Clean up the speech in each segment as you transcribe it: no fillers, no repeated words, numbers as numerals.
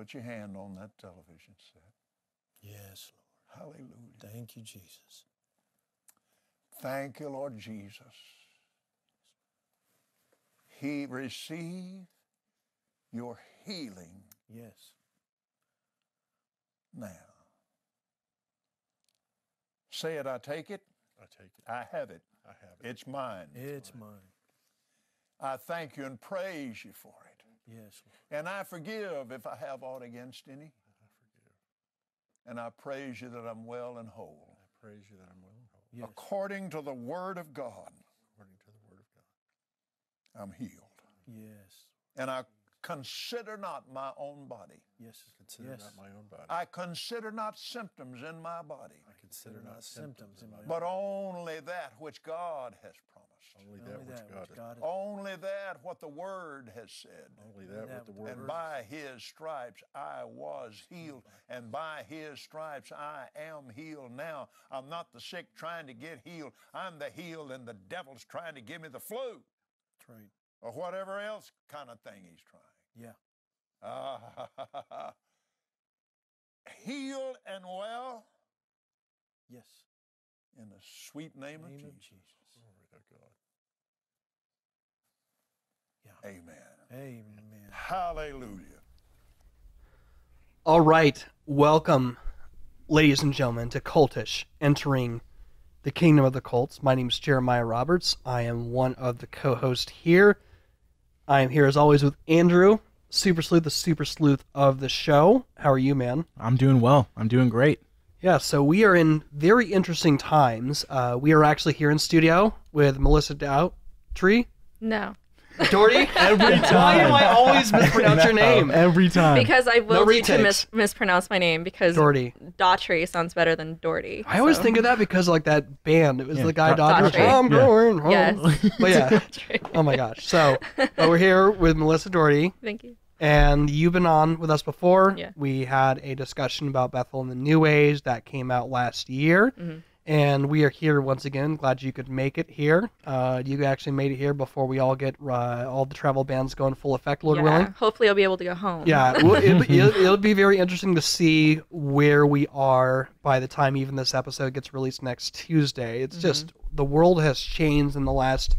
Put your hand on that television set. Yes, Lord. Hallelujah. Thank you, Jesus. Thank you, Lord Jesus. He received your healing. Yes. Now. Say it, I take it. I take it. I have it. I have it. It's mine. It's mine. I thank you and praise you for it. Yes, Lord. And I forgive if I have aught against any. I forgive. And I praise you that I'm well and whole. I praise you that I'm well and whole. Yes. According to the Word of God. According to the Word of God. I'm healed. Yes. And I consider not my own body. Yes. Consider not my own body. I consider not symptoms in my body. I consider not symptoms in my body. But only that which God has promised. Only that which God has. Only that what the Word has said. Only that what the Word has said. And by His stripes I was healed. And by His stripes I am healed now. I'm not the sick trying to get healed. I'm the healed and the devil's trying to give me the flu. That's right. Or whatever else kind of thing he's trying. Yeah. Healed and well. Yes. In the sweet name of Jesus. Glory to God. Yeah. Amen. Amen. Hallelujah. All right. Welcome, ladies and gentlemen, to Cultish, entering the Kingdom of the Cults. My name is Jeremiah Roberts. I am one of the co-hosts here. I am here, as always, with Andrew, Super Sleuth, the Super Sleuth of the show. How are you, man? I'm doing well. I'm doing great. Yeah, so we are in very interesting times. We are actually here in studio with Melissa Dougherty. No. Dougherty? Every time. Why do I always mispronounce your name? Every time. Because I will need to mispronounce my name, because Daughtry sounds better than Dougherty. I always think of that because of, like, that band. It was the guy Daughtry. Oh, I'm going home. Yes. But yeah. Oh my gosh. So we're here with Melissa Dougherty. Thank you. And you've been on with us before. Yeah. We had a discussion about Bethel and the New Age that came out last year. Mm-hmm. And we are here once again. Glad you could make it here. You actually made it here before we all get all the travel bans going full effect, Lord willing. Hopefully I'll be able to go home. Yeah, it'll be very interesting to see where we are by the time even this episode gets released next Tuesday. It's just the world has changed in the last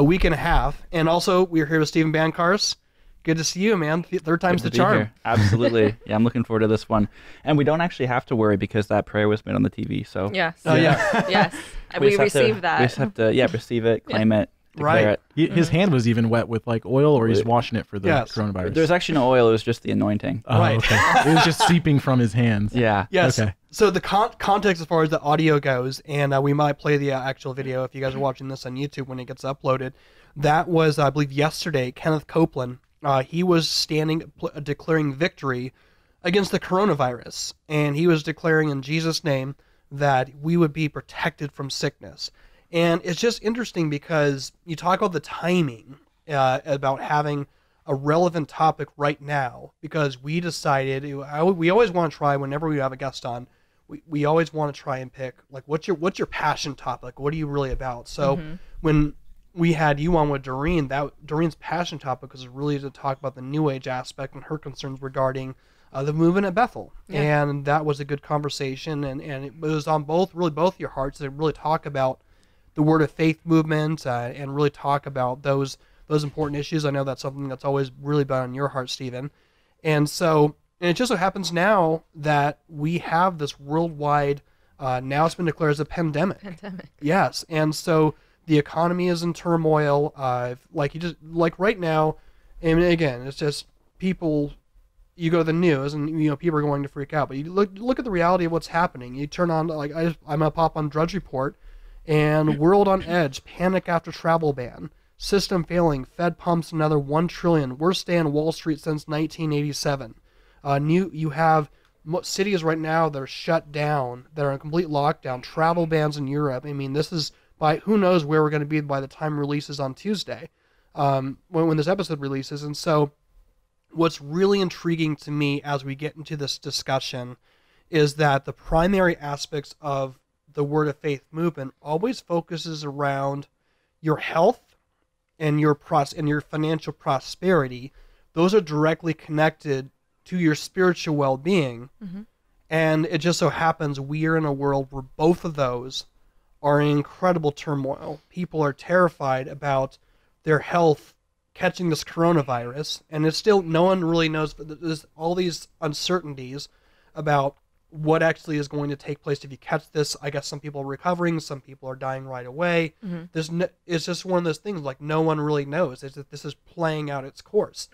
week and a half. And also, we're here with Steven Bancarz. Good to see you, man. Third time's the charm. Here. Absolutely. Yeah, I'm looking forward to this one. And we don't actually have to worry because that prayer was made on the TV, so. Yes. Oh, yeah. Yes. We received that. We just have to, receive it, claim it, declare it. His hand was even wet with, like, oil, or he's washing it for the coronavirus. There's actually no oil. It was just the anointing. Oh, right. Okay. It was just seeping from his hands. Yeah. Yes. Okay. So the context as far as the audio goes, and we might play the actual video if you guys are watching this on YouTube when it gets uploaded. That was, I believe, yesterday, Kenneth Copeland. He was declaring victory against the coronavirus, and he was declaring in Jesus' name that we would be protected from sickness. And it's just interesting because you talk about the timing about having a relevant topic right now, because we decided we always want to try whenever we have a guest on. We always want to try and pick, like, what's your passion topic? What are you really about? So when we had you on with Doreen, Doreen's passion topic was really to talk about the New Age aspect and her concerns regarding the movement at Bethel. Yeah. And that was a good conversation, and it was on both your hearts to really talk about the Word of Faith movement and really talk about those important issues. I know that's something that's always really been on your heart, Stephen. And so, and it just so happens now that we have this worldwide, now it's been declared as a pandemic. Pandemic. Yes, and so the economy is in turmoil. Like right now, and again, it's just people. You go to the news, and people are going to freak out. But you look at the reality of what's happening. You turn on, like, I'm gonna pop on Drudge Report, and World on Edge, panic after travel ban, system failing, Fed pumps another $1 trillion, worst day on Wall Street since 1987. You have cities right now that are shut down, that are in complete lockdown, travel bans in Europe. I mean, this is. By who knows where we're going to be by the time releases on Tuesday, when this episode releases. And so what's really intriguing to me as we get into this discussion is that the primary aspects of the Word of Faith movement always focuses around your health and your financial prosperity. Those are directly connected to your spiritual well-being. Mm-hmm. And it just so happens we are in a world where both of those are in incredible turmoil. People are terrified about their health catching this coronavirus, and it's still, no one really knows, but there's all these uncertainties about what actually is going to take place if you catch this. I guess some people are recovering, some people are dying right away. Mm-hmm. There's no, it's just one of those things, like, no one really knows. It's that this is playing out its course.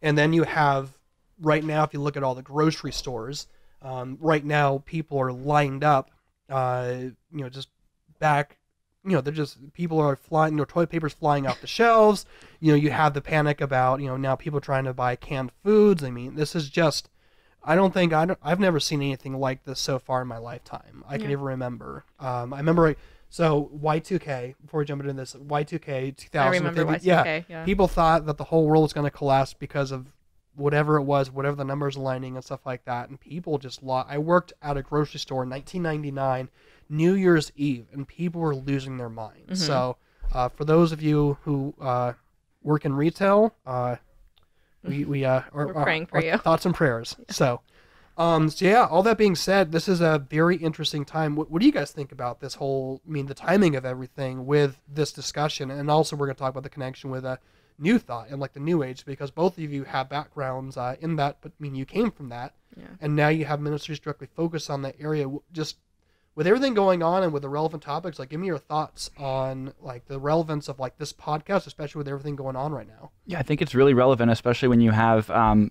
And then you have, right now, if you look at all the grocery stores, right now people are lined up, just back, they're just, people are flying, toilet paper's flying off the shelves. You have the panic about, now people trying to buy canned foods. I mean, this is just, I've never seen anything like this so far in my lifetime. I can even remember. So Y2K, before we jump into this, Y2K 2000. I remember Y2K, yeah. People thought that the whole world was going to collapse because of whatever it was, whatever the numbers lining and stuff like that. And people just lost. I worked at a grocery store in 1999, New Year's Eve, and people were losing their minds. Mm-hmm. So for those of you who work in retail, we're praying for you. Thoughts and prayers. Yeah. So yeah, all that being said, this is a very interesting time. What do you guys think about this whole, the timing of everything with this discussion? And also we're going to talk about the connection with a New Thought and like the New Age, because both of you have backgrounds in that, but you came from that. Yeah. And now you have ministries directly focused on that area. Just with everything going on and with the relevant topics, like, give me your thoughts on like the relevance of like this podcast, especially with everything going on right now. Yeah, I think it's really relevant, especially when you have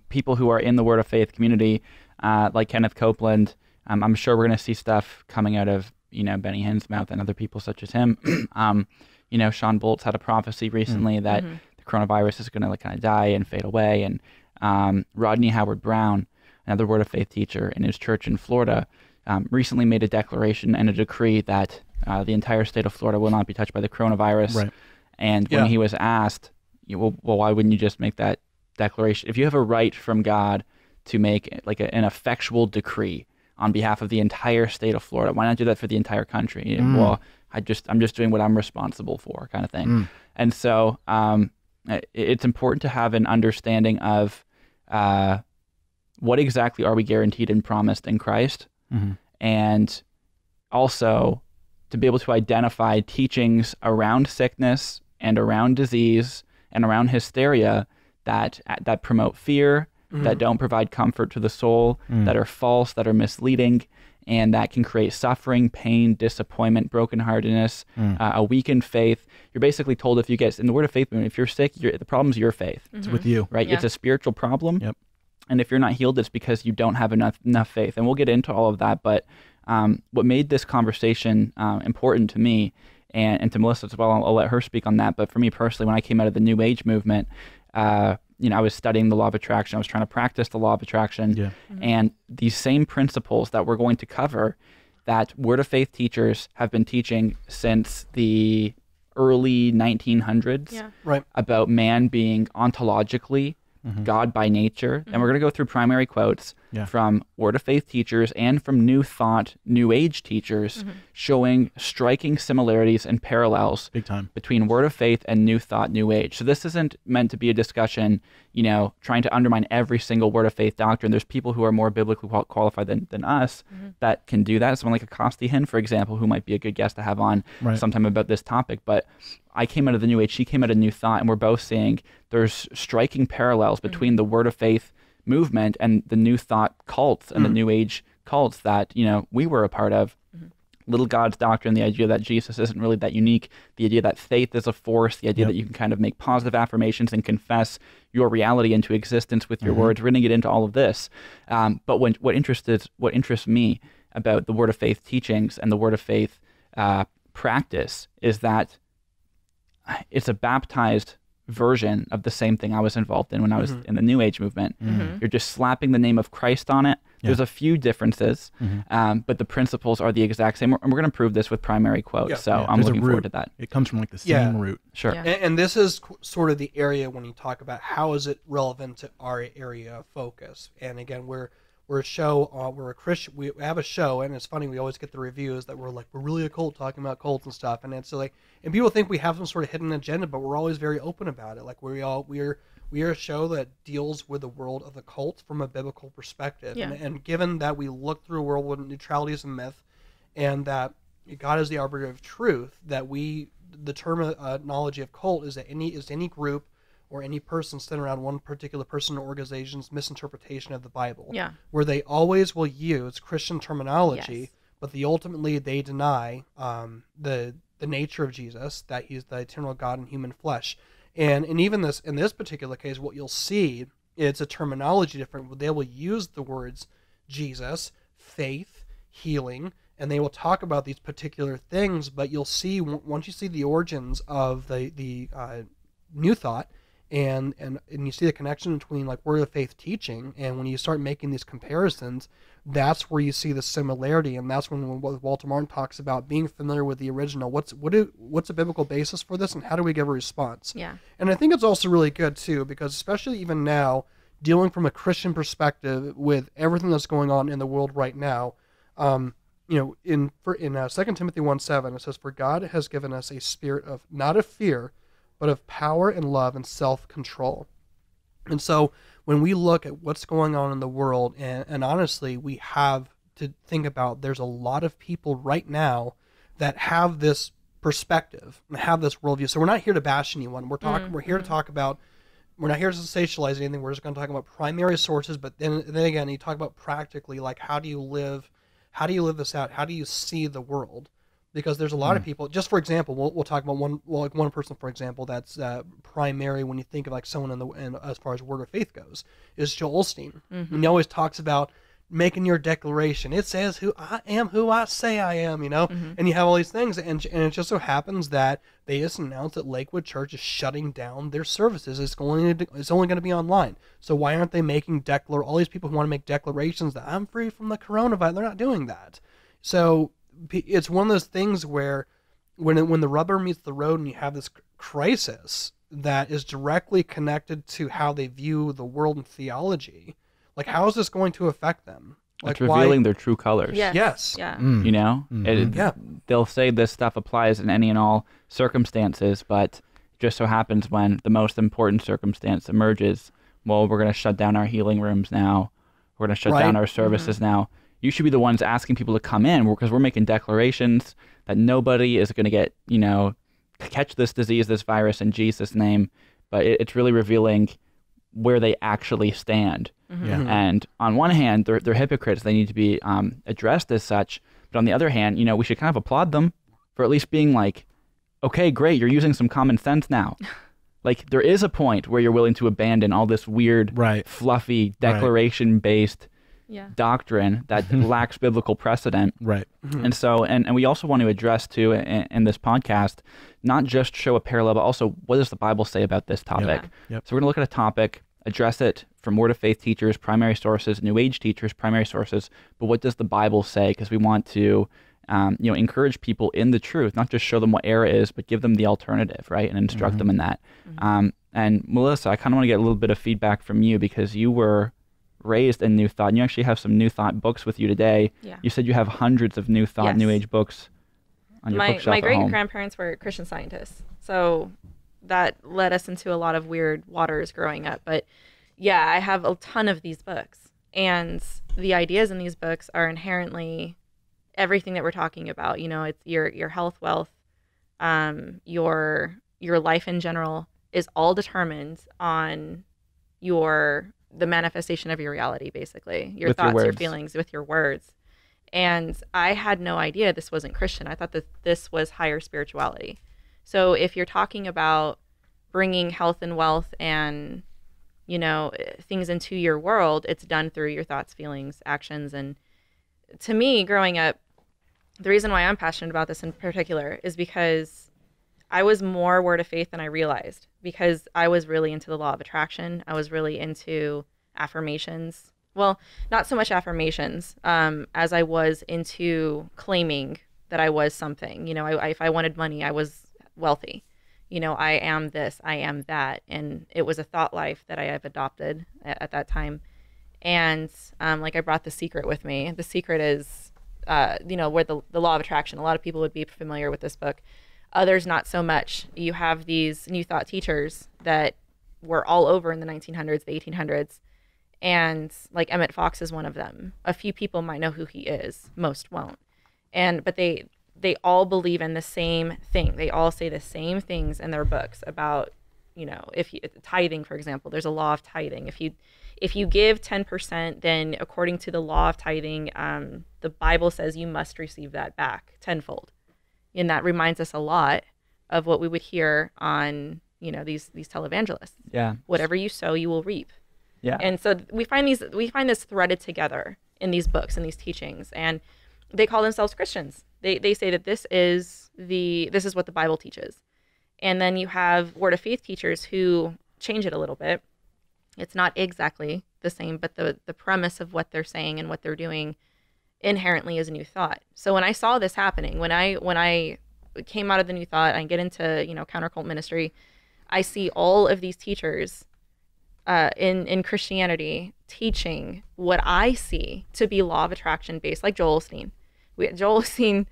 people who are in the Word of Faith community, like Kenneth Copeland. I'm sure we're going to see stuff coming out of, Benny Hinn's mouth and other people such as him. Sean Boltz had a prophecy recently that the coronavirus is going to kind of die and fade away. And Rodney Howard Brown, another Word of Faith teacher in his church in Florida, recently made a declaration and a decree that the entire state of Florida will not be touched by the coronavirus. Right. And when he was asked, well, why wouldn't you just make that declaration? If you have a right from God to make like an effectual decree on behalf of the entire state of Florida, why not do that for the entire country? Well, I'm just doing what I'm responsible for, kind of thing. And so it's important to have an understanding of what exactly are we guaranteed and promised in Christ. Mm-hmm. And also to be able to identify teachings around sickness and around disease and around hysteria that promote fear, that don't provide comfort to the soul, that are false, that are misleading, and that can create suffering, pain, disappointment, brokenheartedness, a weakened faith. You're basically told, if you get in the Word of Faith movement, if you're sick, the problem's your faith. It's with you, right? Yeah. It's a spiritual problem. Yep. And if you're not healed, it's because you don't have enough faith. And we'll get into all of that. But what made this conversation important to me and to Melissa as well, I'll let her speak on that. But for me personally, when I came out of the New Age movement, I was studying the law of attraction. I was trying to practice the law of attraction. Yeah. Mm-hmm. And these same principles that we're going to cover that Word of Faith teachers have been teaching since the early 1900s about man being ontologically God by nature. And we're going to go through primary quotes from Word of Faith teachers and from New Thought, New Age teachers, showing striking similarities and parallels between Word of Faith and New Thought, New Age. So this isn't meant to be a discussion, trying to undermine every single Word of Faith doctrine. There's people who are more biblically qualified than us that can do that. Someone like Acosti Hinn, for example, who might be a good guest to have on sometime about this topic. But I came out of the New Age, she came out of New Thought, and we're both seeing there's striking parallels between the Word of Faith movement and the New Thought cults and the New Age cults that, we were a part of. Little God's doctrine, the idea that Jesus isn't really that unique, the idea that faith is a force, the idea that you can kind of make positive affirmations and confess your reality into existence with your words. We're going to get into all of this. But what interests me about the Word of Faith teachings and the Word of Faith practice is that it's a baptized version of the same thing I was involved in when I was in the New Age movement. You're just slapping the name of Christ on it. There's a few differences, but the principles are the exact same. And we're going to prove this with primary quotes. Yeah. So yeah, I'm looking forward to that. It comes from like the same root. Sure. Yeah. And this is sort of the area when you talk about how is it relevant to our area of focus. And again, we're a show, we're a Christian, we have a show, and it's funny, we always get the reviews that we're really a cult, talking about cults and stuff, and it's like, and people think we have some sort of hidden agenda, but we're always very open about it. Like, we're We are a show that deals with the world of the cult from a biblical perspective. Yeah. And given that we look through a world where neutrality is a myth and that God is the arbiter of truth, that the terminology of cult is that any group or any person sitting around one particular person or organization's misinterpretation of the Bible. Yeah. Where they always will use Christian terminology, yes. but ultimately they deny the nature of Jesus, that he's the eternal God in human flesh. And even in this particular case, what you'll see, it's a terminology different. They will use the words Jesus, faith, healing, and they will talk about these particular things, but you'll see, once you see the origins of the New Thought, and you see the connection between like Word of Faith teaching, and when you start making these comparisons, that's where you see the similarity, and that's when Walter Martin talks about being familiar with the original. What's a biblical basis for this, and how do we give a response? Yeah. And I think it's also really good too, because especially even now, dealing from a Christian perspective with everything that's going on in the world right now, you know, in 2 Timothy 1:7 it says, "For God has given us a spirit of not of fear, but of power and love and self-control." And so when we look at what's going on in the world, and honestly, we have to think about there's a lot of people right now that have this perspective and have this worldview. So we're not here to bash anyone. We're not here to sensationalize anything. We're just going to talk about primary sources. But then again, you talk about practically, like, how do you live this out? How do you see the world? Because there's a lot of people, just for example, we'll talk about one person, for example, that's primary when you think of like someone as far as Word of Faith goes, is Joel Osteen. Mm-hmm. And he always talks about making your declaration. It says who I am, who I say I am, you know, mm-hmm. and you have all these things. And it just so happens that they just announced that Lakewood Church is shutting down their services. It's only going to be online. So why aren't they making all these people who want to make declarations that I'm free from the coronavirus, they're not doing that. So it's one of those things where when the rubber meets the road and you have this crisis that is directly connected to how they view the world and theology, like, how is this going to affect them? Like, it's revealing their true colors. Yes. Yes. Yeah. Mm. You know? Mm-hmm. They'll say this stuff applies in any and all circumstances, but it just so happens when the most important circumstance emerges, well, we're going to shut down our healing rooms now. We're going to shut down our services mm-hmm. now. You should be the ones asking people to come in, because we're making declarations that nobody is going to get, you know, catch this disease, this virus in Jesus' name. But it's really revealing where they actually stand. Mm-hmm. Yeah. And on one hand, they're hypocrites. They need to be addressed as such. But on the other hand, you know, we should kind of applaud them for at least being like, okay, great, you're using some common sense now. Like, there is a point where you're willing to abandon all this weird, fluffy, declaration-based doctrine that lacks biblical precedent. Right. Mm-hmm. And so, and we also want to address too in this podcast, not just show a parallel, but also what does the Bible say about this topic? Yep. Yep. So we're gonna look at a topic, address it from Word of Faith teachers, primary sources, New Age teachers, primary sources, but what does the Bible say? Because we want to, you know, encourage people in the truth, not just show them what error is, but give them the alternative, right? And instruct mm-hmm. them in that. Mm-hmm. And Melissa, I kind of want to get a little bit of feedback from you, because you were raised in New Thought, and you actually have some New Thought books with you today. Yeah. You said you have hundreds of New Thought, yes. New Age books on your bookshelf. My great-grandparents were Christian Scientists, so that led us into a lot of weird waters growing up. But yeah, I have a ton of these books, and the ideas in these books are inherently everything that we're talking about. You know, it's your health, wealth, your life in general is all determined on the manifestation of your reality, basically. Your thoughts, your feelings, with your words. And I had no idea this wasn't Christian. I thought that this was higher spirituality. So if you're talking about bringing health and wealth and, you know, things into your world, it's done through your thoughts, feelings, actions. And to me, growing up, the reason why I'm passionate about this in particular is because I was more Word of Faith than I realized, because I was really into the law of attraction. I was really into affirmations. Well, not so much affirmations as I was into claiming that I was something. You know, if I wanted money, I was wealthy. You know, I am this, I am that. And it was a thought life that I have adopted at that time. And like, I brought The Secret with me. The Secret is, you know, where the law of attraction, a lot of people would be familiar with this book. Others, not so much. You have these New Thought teachers that were all over in the 1900s, the 1800s. And like Emmett Fox is one of them. A few people might know who he is, most won't. And but they all believe in the same thing. They all say the same things in their books about, you know, if you, tithing, for example, there's a law of tithing. If you give 10%, then according to the law of tithing, the Bible says you must receive that back tenfold. And that reminds us a lot of what we would hear on, you know, these televangelists. Yeah. Whatever you sow, you will reap. Yeah. And so we find this threaded together in these books and these teachings, and they call themselves Christians. They say that this is what the Bible teaches. And then you have Word of Faith teachers who change it a little bit. It's not exactly the same, but the premise of what they're saying and what they're doing inherently is a New Thought. So when I saw this happening, when I came out of the New Thought and get into, you know, countercult ministry, I see all of these teachers in Christianity teaching what I see to be law of attraction based, like Joel Osteen. Joel Osteen,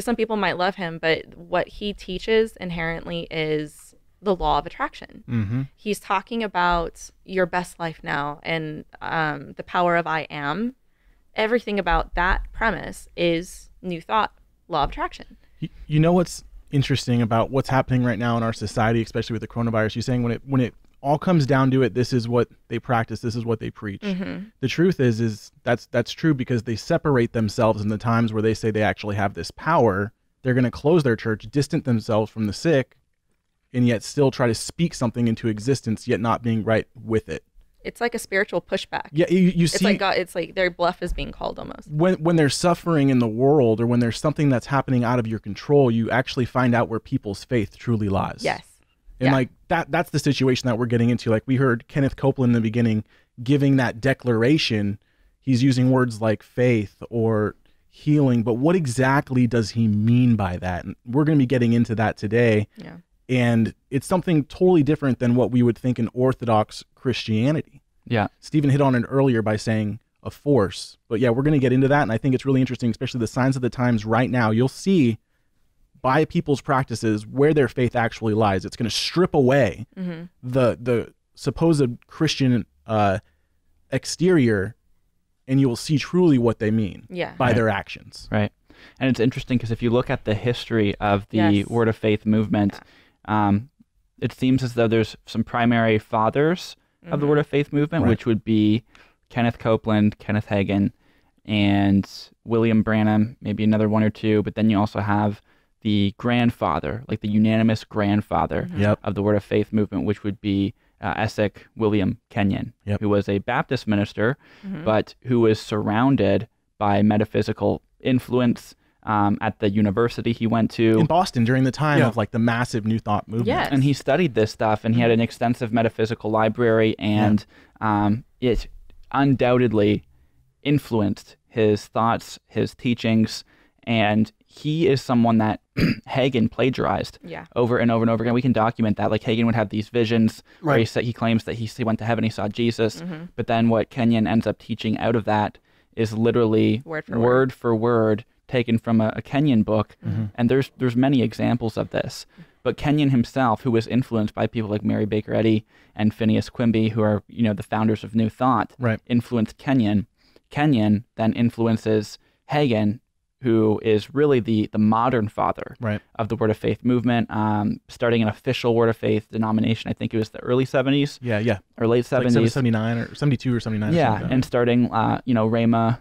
some people might love him, but what he teaches inherently is the law of attraction. Mm-hmm. He's talking about your best life now and the power of I am. Everything about that premise is New Thought, law of attraction. You know what's interesting about what's happening right now in our society, especially with the coronavirus? You're saying when it all comes down to it, this is what they practice, this is what they preach. Mm-hmm. The truth is that's true, because they separate themselves in the times where they say they actually have this power. They're going to close their church, distance themselves from the sick, and yet still try to speak something into existence, yet not being right with it. It's like a spiritual pushback. Yeah, you see, it's like their bluff is being called almost. When there's suffering in the world, or when there's something that's happening out of your control, you actually find out where people's faith truly lies. Yes. And yeah. Like that's the situation that we're getting into. Like we heard Kenneth Copeland in the beginning giving that declaration. He's using words like faith or healing, but what exactly does he mean by that? And we're going to be getting into that today. Yeah. And it's something totally different than what we would think in Orthodox Christianity. Yeah. Stephen hit on it earlier by saying a force, but yeah, we're going to get into that. And I think it's really interesting, especially the signs of the times right now. You'll see by people's practices where their faith actually lies. It's going to strip away mm-hmm. the supposed Christian exterior, and you will see truly what they mean yeah. by right. their actions. Right. And it's interesting because if you look at the history of the yes. Word of Faith movement, yeah. It seems as though there's some primary fathers mm-hmm. of the Word of Faith movement, right. which would be Kenneth Copeland, Kenneth Hagin, and William Branham, maybe another one or two, but then you also have the grandfather, like the unanimous grandfather yep. of the Word of Faith movement, which would be Essek William Kenyon, yep. who was a Baptist minister, mm-hmm. but who was surrounded by metaphysical influence at the university he went to. In Boston during the time yeah. of like the massive New Thought movement. Yes. And he studied this stuff, and he had an extensive metaphysical library, and yeah. It undoubtedly influenced his thoughts, his teachings, and he is someone that Hagin plagiarized yeah. over and over and over again. We can document that. Like Hagin would have these visions right. where he said, he claims that he went to heaven, he saw Jesus. Mm-hmm. But then what Kenyon ends up teaching out of that is literally word for word taken from a Kenyon book. Mm-hmm. And there's many examples of this. But Kenyon himself, who was influenced by people like Mary Baker Eddy and Phineas Quimby, who are, you know, the founders of New Thought, right. influenced Kenyon. Kenyon then influences Hagin, who is really the modern father right. of the Word of Faith movement, starting an official Word of Faith denomination. I think it was the early 70s. Yeah, yeah. Or late 70s. Like 79 or 72 or 79. Yeah, or and starting, you know, Rhema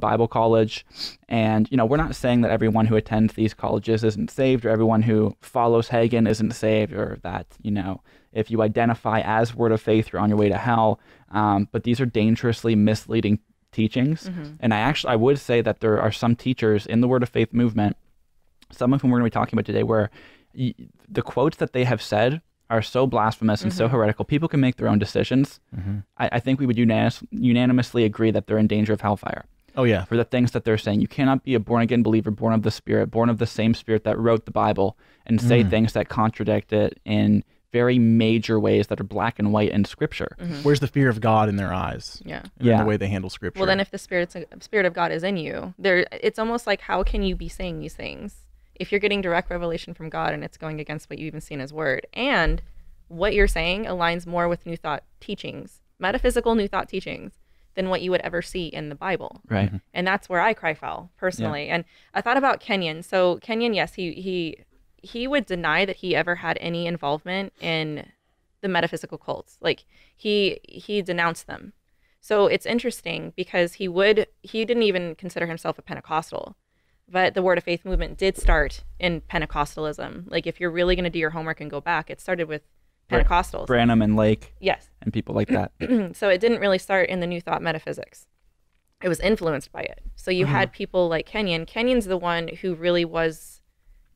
Bible College. And, you know, we're not saying that everyone who attends these colleges isn't saved, or everyone who follows Hagin isn't saved, or that, you know, if you identify as Word of Faith, you're on your way to hell. But these are dangerously misleading teachings. Mm-hmm. And I would say that there are some teachers in the Word of Faith movement, some of whom we're going to be talking about today, where the quotes that they have said are so blasphemous mm-hmm. and so heretical, people can make their own decisions. Mm-hmm. I think we would unanimously agree that they're in danger of hellfire. Oh yeah. For the things that they're saying. You cannot be a born-again believer, born of the Spirit, born of the same Spirit that wrote the Bible, and say things that contradict it in very major ways that are black and white in Scripture. Mm-hmm. Where's the fear of God in their eyes? Yeah, and yeah. the way they handle Scripture. Well, then if the Spirit of God is in you, it's almost like, how can you be saying these things if you're getting direct revelation from God and it's going against what you even see in His Word? And what you're saying aligns more with New Thought teachings, metaphysical New Thought teachings, than what you would ever see in the Bible. Right. Mm-hmm. And that's where I cry foul personally. Yeah. And I thought about Kenyon. So Kenyon, yes, he would deny that he ever had any involvement in the metaphysical cults. Like he denounced them. So it's interesting because he didn't even consider himself a Pentecostal, but the Word of Faith movement did start in Pentecostalism. Like if you're really going to do your homework and go back, it started with Pentecostals. Branham and Lake. Yes. And people like that. So it didn't really start in the New Thought metaphysics. It was influenced by it. So you had people like Kenyon. Kenyon's the one who really was,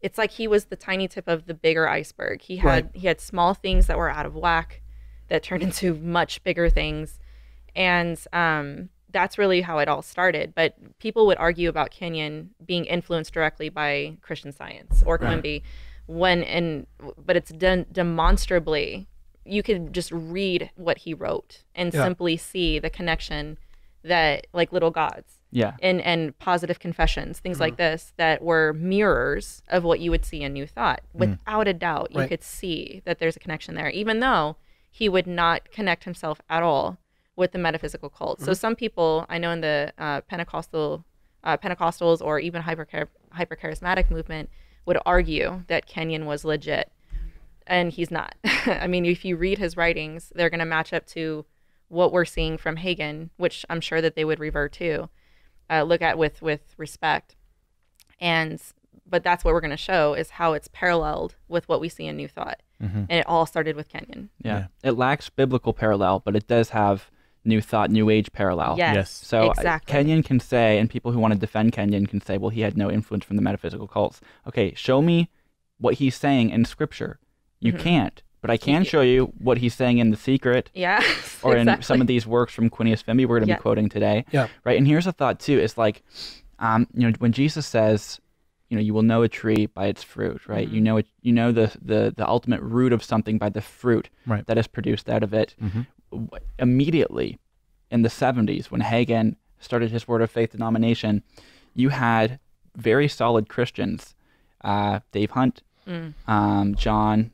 it's like he was the tiny tip of the bigger iceberg. He had small things that were out of whack that turned into much bigger things. And that's really how it all started. But people would argue about Kenyon being influenced directly by Christian Science or Quimby, but it's done demonstrably. You could just read what he wrote and simply see the connection that, like, Little Gods and Positive Confessions, things like this, that were mirrors of what you would see in New Thought. Without a doubt, you could see that there's a connection there, even though he would not connect himself at all with the metaphysical cult. So some people I know in the Pentecostals or even hyper charismatic movement would argue that Kenyon was legit, and he's not. I mean, if you read his writings, they're going to match up to what we're seeing from Hagin, which I'm sure that they would revert to, look at with respect. But that's what we're going to show is how it's paralleled with what we see in New Thought, and it all started with Kenyon. It lacks biblical parallel, but it does have New Thought, New Age parallel. Yes. So exactly. Kenyon can say, and people who want to defend Kenyon can say, well, he had no influence from the metaphysical cults. Okay, show me what he's saying in Scripture. You can't, but I can show you what he's saying in The Secret. Yes, or in some of these works from Phineas Quimby we're going to be quoting today. Yeah. Right, and here's a thought too. It's like, you know, when Jesus says, you know, you will know a tree by its fruit, right? You know it, you know the ultimate root of something by the fruit that is produced out of it. Immediately in the 70s, when Hagin started his Word of Faith denomination, you had very solid Christians, Dave Hunt, John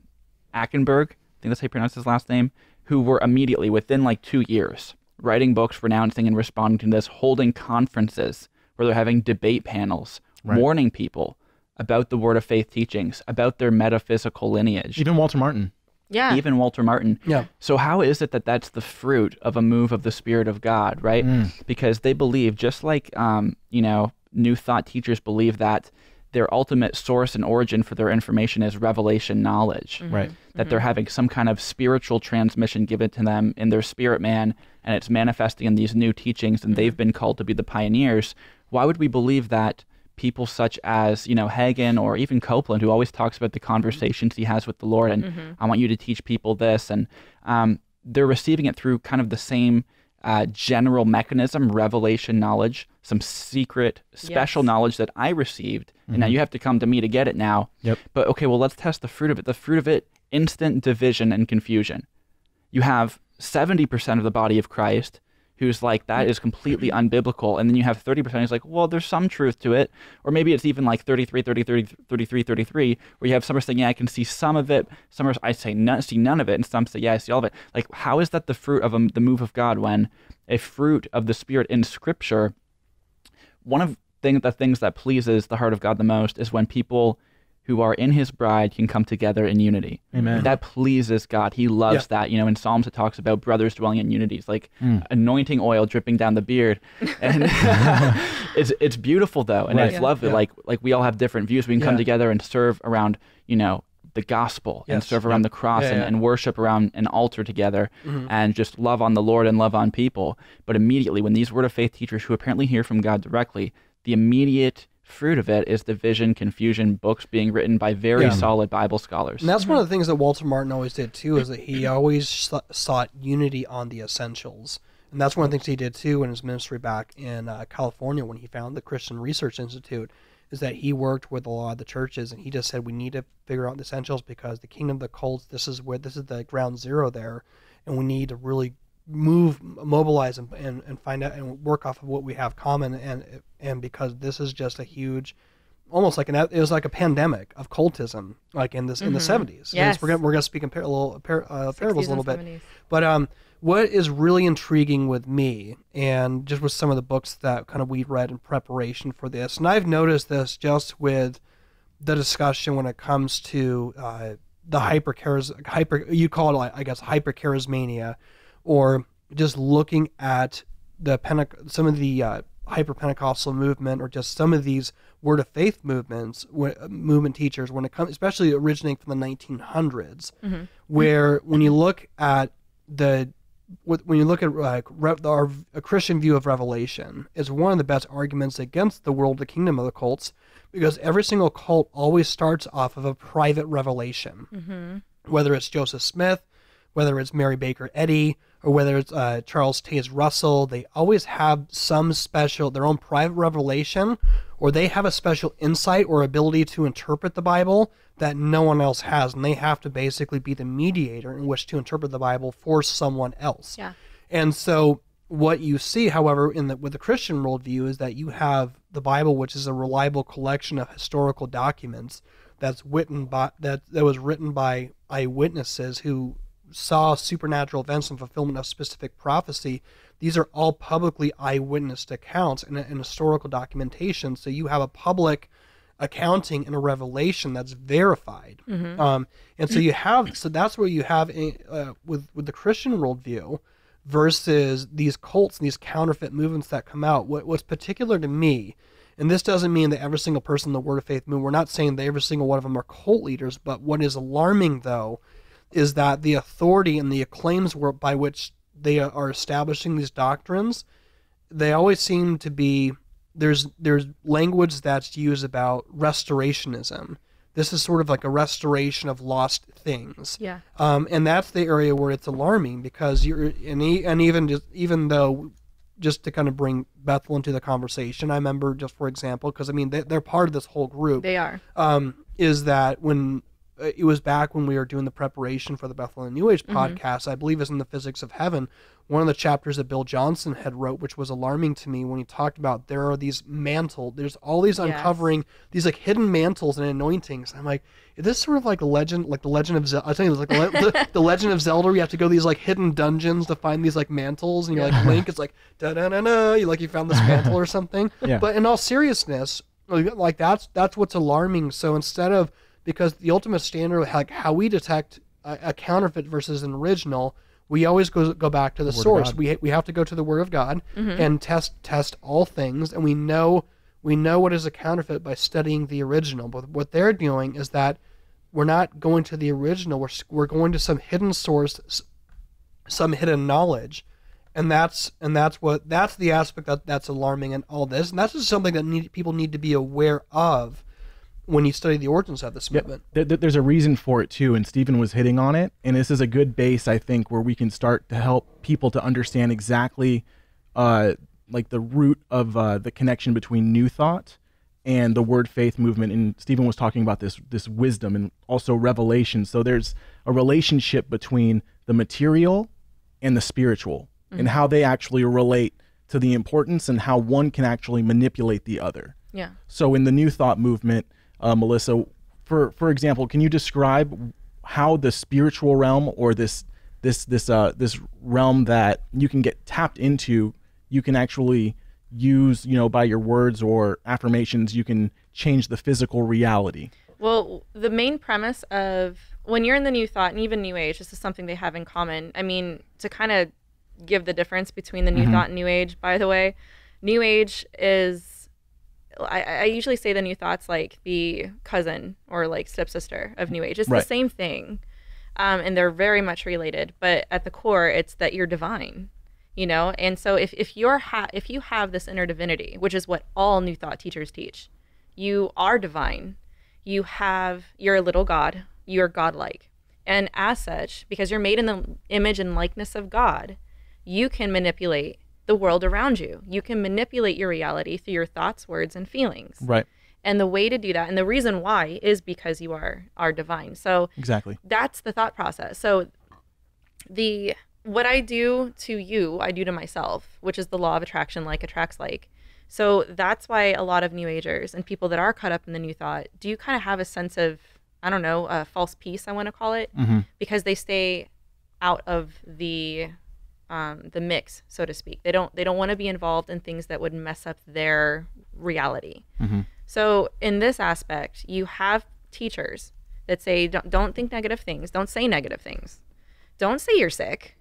Achenberg, I think that's how you pronounce his last name, who were immediately within like 2 years writing books, renouncing and responding to this, holding conferences where they're having debate panels, warning people about the Word of Faith teachings, about their metaphysical lineage. Even Walter Martin. Yeah. Even Walter Martin. Yeah. So how is it that that's the fruit of a move of the Spirit of God, right? Because they believe, just like, you know, New Thought teachers believe that their ultimate source and origin for their information is revelation knowledge, right? That they're having some kind of spiritual transmission given to them in their spirit man, and it's manifesting in these new teachings, and they've been called to be the pioneers. Why would we believe that people such as, you know, Hagin or even Copeland, who always talks about the conversations he has with the Lord, and I want you to teach people this, and they're receiving it through kind of the same general mechanism, revelation knowledge, some secret special knowledge that I received, and now you have to come to me to get it now. But okay, well, let's test the fruit of it. The fruit of it, instant division and confusion. You have 70% of the body of Christ who's like, that is completely unbiblical. And then you have 30% who's like, well, there's some truth to it. Or maybe it's even like 33, 33, 33, 33, where you have some are saying, yeah, I can see some of it. Some are, I say, see none of it. And some say, yeah, I see all of it. Like, how is that the fruit of the move of God when a fruit of the Spirit in Scripture, one of the things that pleases the heart of God the most is when people who are in his bride can come together in unity. Amen. That pleases God. He loves that. You know, in Psalms it talks about brothers dwelling in unity. It's like anointing oil dripping down the beard. And it's beautiful though. And it's lovely. Like we all have different views. We can come together and serve around, you know, the gospel and serve around the cross and worship around an altar together and just love on the Lord and love on people. But immediately when these Word of Faith teachers who apparently hear from God directly, the immediate fruit of it is division, confusion, books being written by very solid Bible scholars. And that's one of the things that Walter Martin always did too, is that he always sought unity on the essentials. And that's one of the things he did too in his ministry back in California when he founded the Christian Research Institute, is that he worked with a lot of the churches and he just said, we need to figure out the essentials because the kingdom of the cults, this is the ground zero there. And we need to really mobilize and find out and work off of what we have common, and because this is just a huge almost like it was like a pandemic of cultism, like in this in the '70s. Yes. We're gonna speak in parables a little bit, but what is really intriguing with me, and just with some of the books that kind of we read in preparation for this, and I've noticed this just with the discussion when it comes to the hypercharismania, or just looking at the some of the hyper-Pentecostal movement, or just some of these Word of Faith movement teachers, when it comes, especially originating from the 1900s, where when you look at a Christian view of revelation is one of the best arguments against the world, the kingdom of the cults, because every single cult always starts off of a private revelation, whether it's Joseph Smith, whether it's Mary Baker Eddy, or whether it's Charles Taze Russell. They always have some special, their own private revelation, or they have a special insight or ability to interpret the Bible that no one else has, and they have to basically be the mediator in which to interpret the Bible for someone else. Yeah. And so what you see, however, with the Christian worldview is that you have the Bible, which is a reliable collection of historical documents that was written by eyewitnesses who saw supernatural events and fulfillment of specific prophecy. These are all publicly eyewitnessed accounts and historical documentation, so you have a public accounting and a revelation that's verified. And so you have, so that's where you have with the Christian worldview versus these cults and these counterfeit movements that come out. What was particular to me, and this doesn't mean that every single person in the Word of Faith movement, we're not saying that every single one of them are cult leaders, but what is alarming though is that the authority and the acclaims by which they are establishing these doctrines, they always seem to be, there's language that's used about restorationism. This is sort of like a restoration of lost things. Yeah. And that's the area where it's alarming, because even to kind of bring Bethel into the conversation, I remember, just for example, because I mean they're part of this whole group. They are. Is that when it was back when we were doing the preparation for the Bethel and New Age podcast, I believe is in the Physics of Heaven, one of the chapters that Bill Johnson had wrote, which was alarming to me when he talked about there are these mantles, there's all these uncovering, these like hidden mantles and anointings. I'm like, is this sort of like the Legend of Zelda? I think it was like the Legend of Zelda, where you have to go to these like hidden dungeons to find these like mantles, and you're like Link, it's like da-da-da-da, you found this mantle or something. Yeah. But in all seriousness, like that's what's alarming. So instead of, because the ultimate standard, like how we detect a counterfeit versus an original, we always go back to the source. We have to go to the Word of God and test all things, and we know what is a counterfeit by studying the original. But what they're doing is that we're not going to the original. We're going to some hidden source, some hidden knowledge, and that's the aspect that's alarming in all this, and that's just something that people need to be aware of when you study the origins of this movement. Yeah, there's a reason for it too, and Stephen was hitting on it, and this is a good base, I think, where we can start to help people to understand exactly like the root of the connection between New Thought and the Word Faith movement. And Stephen was talking about this wisdom and also revelation. So there's a relationship between the material and the spiritual, and how they actually relate to the importance and how one can actually manipulate the other. Yeah. So in the New Thought movement, Melissa, for example, can you describe how the spiritual realm, or this realm that you can get tapped into, you can actually use, by your words or affirmations, you can change the physical reality? Well, the main premise of when you're in the New Thought and even New Age, this is something they have in common. I mean, to kind of give the difference between the New Thought and New Age, by the way, New Age is, I usually say the New Thought's like the cousin or like stepsister of New Age. It's the same thing, and they're very much related. But at the core, it's that you're divine, And so if you have this inner divinity, which is what all New Thought teachers teach, you are divine. You're a little God. You are godlike, and as such, because you're made in the image and likeness of God, you can manipulate the world around you. You can manipulate your reality through your thoughts, words, and feelings. Right. And the way to do that, and the reason why, is because you are divine. So exactly, that's the thought process. So what I do to you, I do to myself, which is the law of attraction, like attracts like. So that's why a lot of New Agers and people that are caught up in the New Thought do kind of have a sense of, I don't know, a false peace, I want to call it, mm-hmm. because they stay out of the mix, so to speak. They don't want to be involved in things that would mess up their reality. Mm-hmm. So in this aspect, you have teachers that say, don't think negative things. Don't say negative things. Don't say you're sick.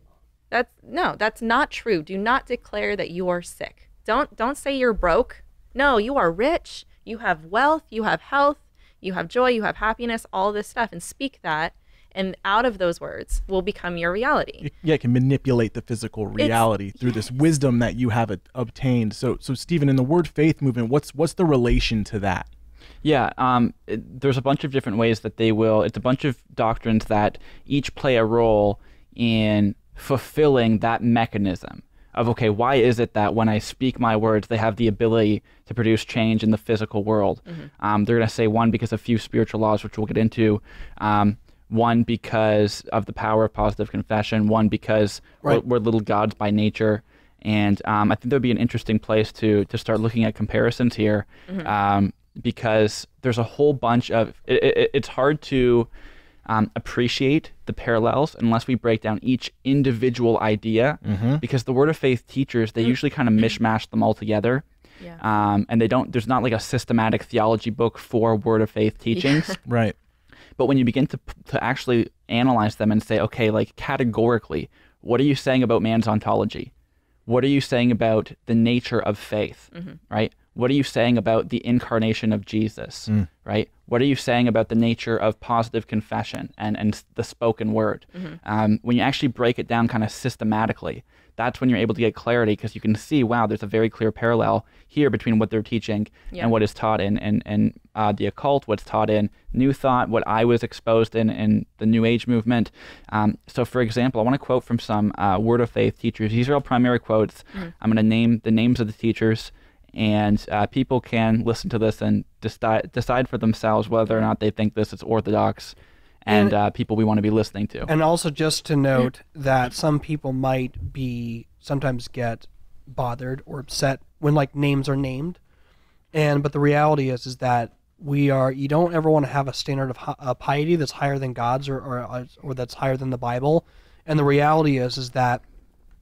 That's not true. Do not declare that you are sick. Don't say you're broke. No, you are rich. You have wealth. You have health. You have joy. You have happiness. All this stuff, and speak that. And out of those words will become your reality. It can manipulate the physical reality through this wisdom that you have obtained. So Stephen, in the Word Faith movement, what's the relation to that? Yeah, there's a bunch of different ways that they will. It's a bunch of doctrines that each play a role in fulfilling that mechanism of, okay, why is it that when I speak my words, they have the ability to produce change in the physical world? Mm-hmm. They're going to say, one, because of few spiritual laws, which we'll get into, one because of the power of positive confession, one because we're little gods by nature. And I think there'd be an interesting place to start looking at comparisons here, mm-hmm. Because there's a whole bunch of, it's hard to appreciate the parallels unless we break down each individual idea, mm-hmm. because the Word of Faith teachers, they mm-hmm. usually kind of mishmash them all together. Yeah. And there's not like a systematic theology book for Word of Faith teachings. Yeah. Right. But when you begin to actually analyze them and say, okay, like categorically, what are you saying about man's ontology? What are you saying about the nature of faith, mm-hmm. right? What are you saying about the incarnation of Jesus, right? What are you saying about the nature of positive confession and the spoken word? Mm-hmm. When you actually break it down kind of systematically, that's when you're able to get clarity, because you can see, wow, there's a very clear parallel here between what they're teaching and what is taught in the occult, what's taught in New Thought, what I was exposed in the New Age movement. So for example, I want to quote from some Word of Faith teachers. These are all primary quotes. Mm-hmm. I'm going to name the names of the teachers, and people can listen to this and decide for themselves whether or not they think this is orthodox and people we want to be listening to. And also just to note that some people might sometimes get bothered or upset when like names are named. But the reality is that you don't ever want to have a standard of piety that's higher than God's or that's higher than the Bible. And the reality is that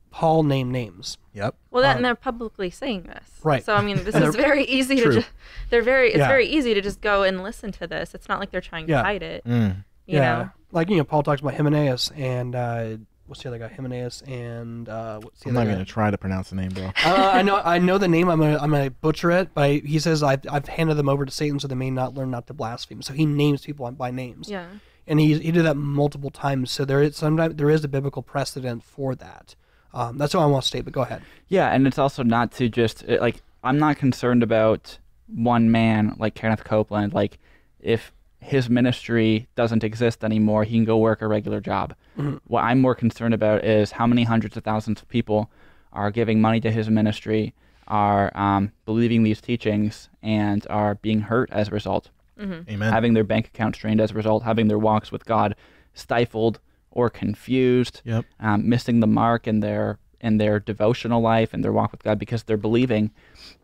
Paul named names. Yep. Well, and they're publicly saying this. Right. So I mean, this is very easy to very easy to just go and listen to this. It's not like they're trying to hide it. Mm. You know? Like, you know, Paul talks about Hymenaeus and, what's the other guy? Hymenaeus and, what's the other guy? I'm not going to try to pronounce the name, bro. I know the name. I'm going to butcher it, but he says, I've handed them over to Satan so they may not learn not to blaspheme. So he names people by names. Yeah. And he did that multiple times. So sometimes there is a biblical precedent for that. That's all I want to state, but go ahead. Yeah. And it's also not to just, like, I'm not concerned about one man like Kenneth Copeland. Like, if his ministry doesn't exist anymore, he can go work a regular job. Mm-hmm. What I'm more concerned about is how many hundreds of thousands of people are giving money to his ministry, are believing these teachings, and are being hurt as a result. Mm-hmm. Amen. Having their bank accounts drained as a result, having their walks with God stifled or confused, missing the mark in their devotional life and their walk with God because they're believing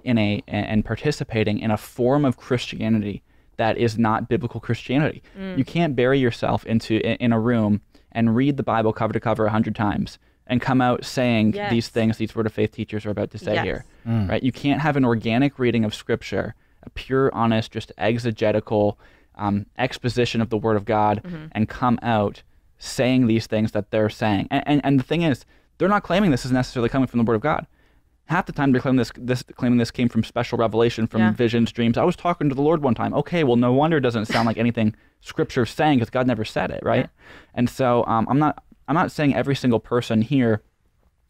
in and participating in a form of Christianity that is not biblical Christianity. Mm. You can't bury yourself in a room and read the Bible cover to cover 100 times and come out saying these things these Word of Faith teachers are about to say here. Mm. Right? You can't have an organic reading of Scripture, a pure, honest, just exegetical exposition of the Word of God, and come out saying these things that they're saying. And the thing is, they're not claiming this is necessarily coming from the Word of God. Half the time they're claiming this came from special revelation, from visions, dreams. I was talking to the Lord one time. Okay, well, no wonder it doesn't sound like anything Scripture's saying, because God never said it, right? Yeah. And so I'm not saying every single person here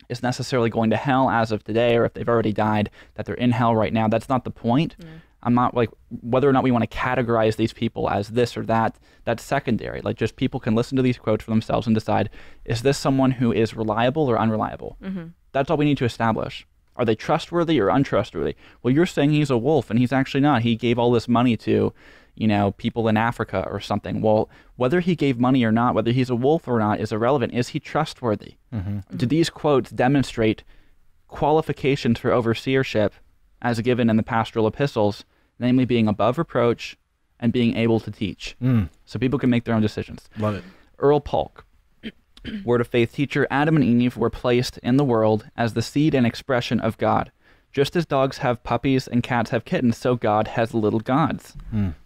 is necessarily going to hell as of today, or if they've already died, that they're in hell right now. That's not the point. Yeah. I'm not like whether or not we want to categorize these people as this or that. That's secondary. Like, just people can listen to these quotes for themselves and decide, is this someone who is reliable or unreliable? Mm-hmm. That's all we need to establish. Are they trustworthy or untrustworthy? Well, you're saying he's a wolf, and he's actually not. He gave all this money to, you know, people in Africa or something. Well, whether he gave money or not, whether he's a wolf or not, is irrelevant. Is he trustworthy? Mm-hmm. Do these quotes demonstrate qualifications for overseership as given in the pastoral epistles, namely being above reproach and being able to teach. So people can make their own decisions. Love it. Earl Polk, Word of Faith teacher. Adam and Eve were placed in the world as the seed and expression of God. Just as dogs have puppies and cats have kittens, so God has little gods.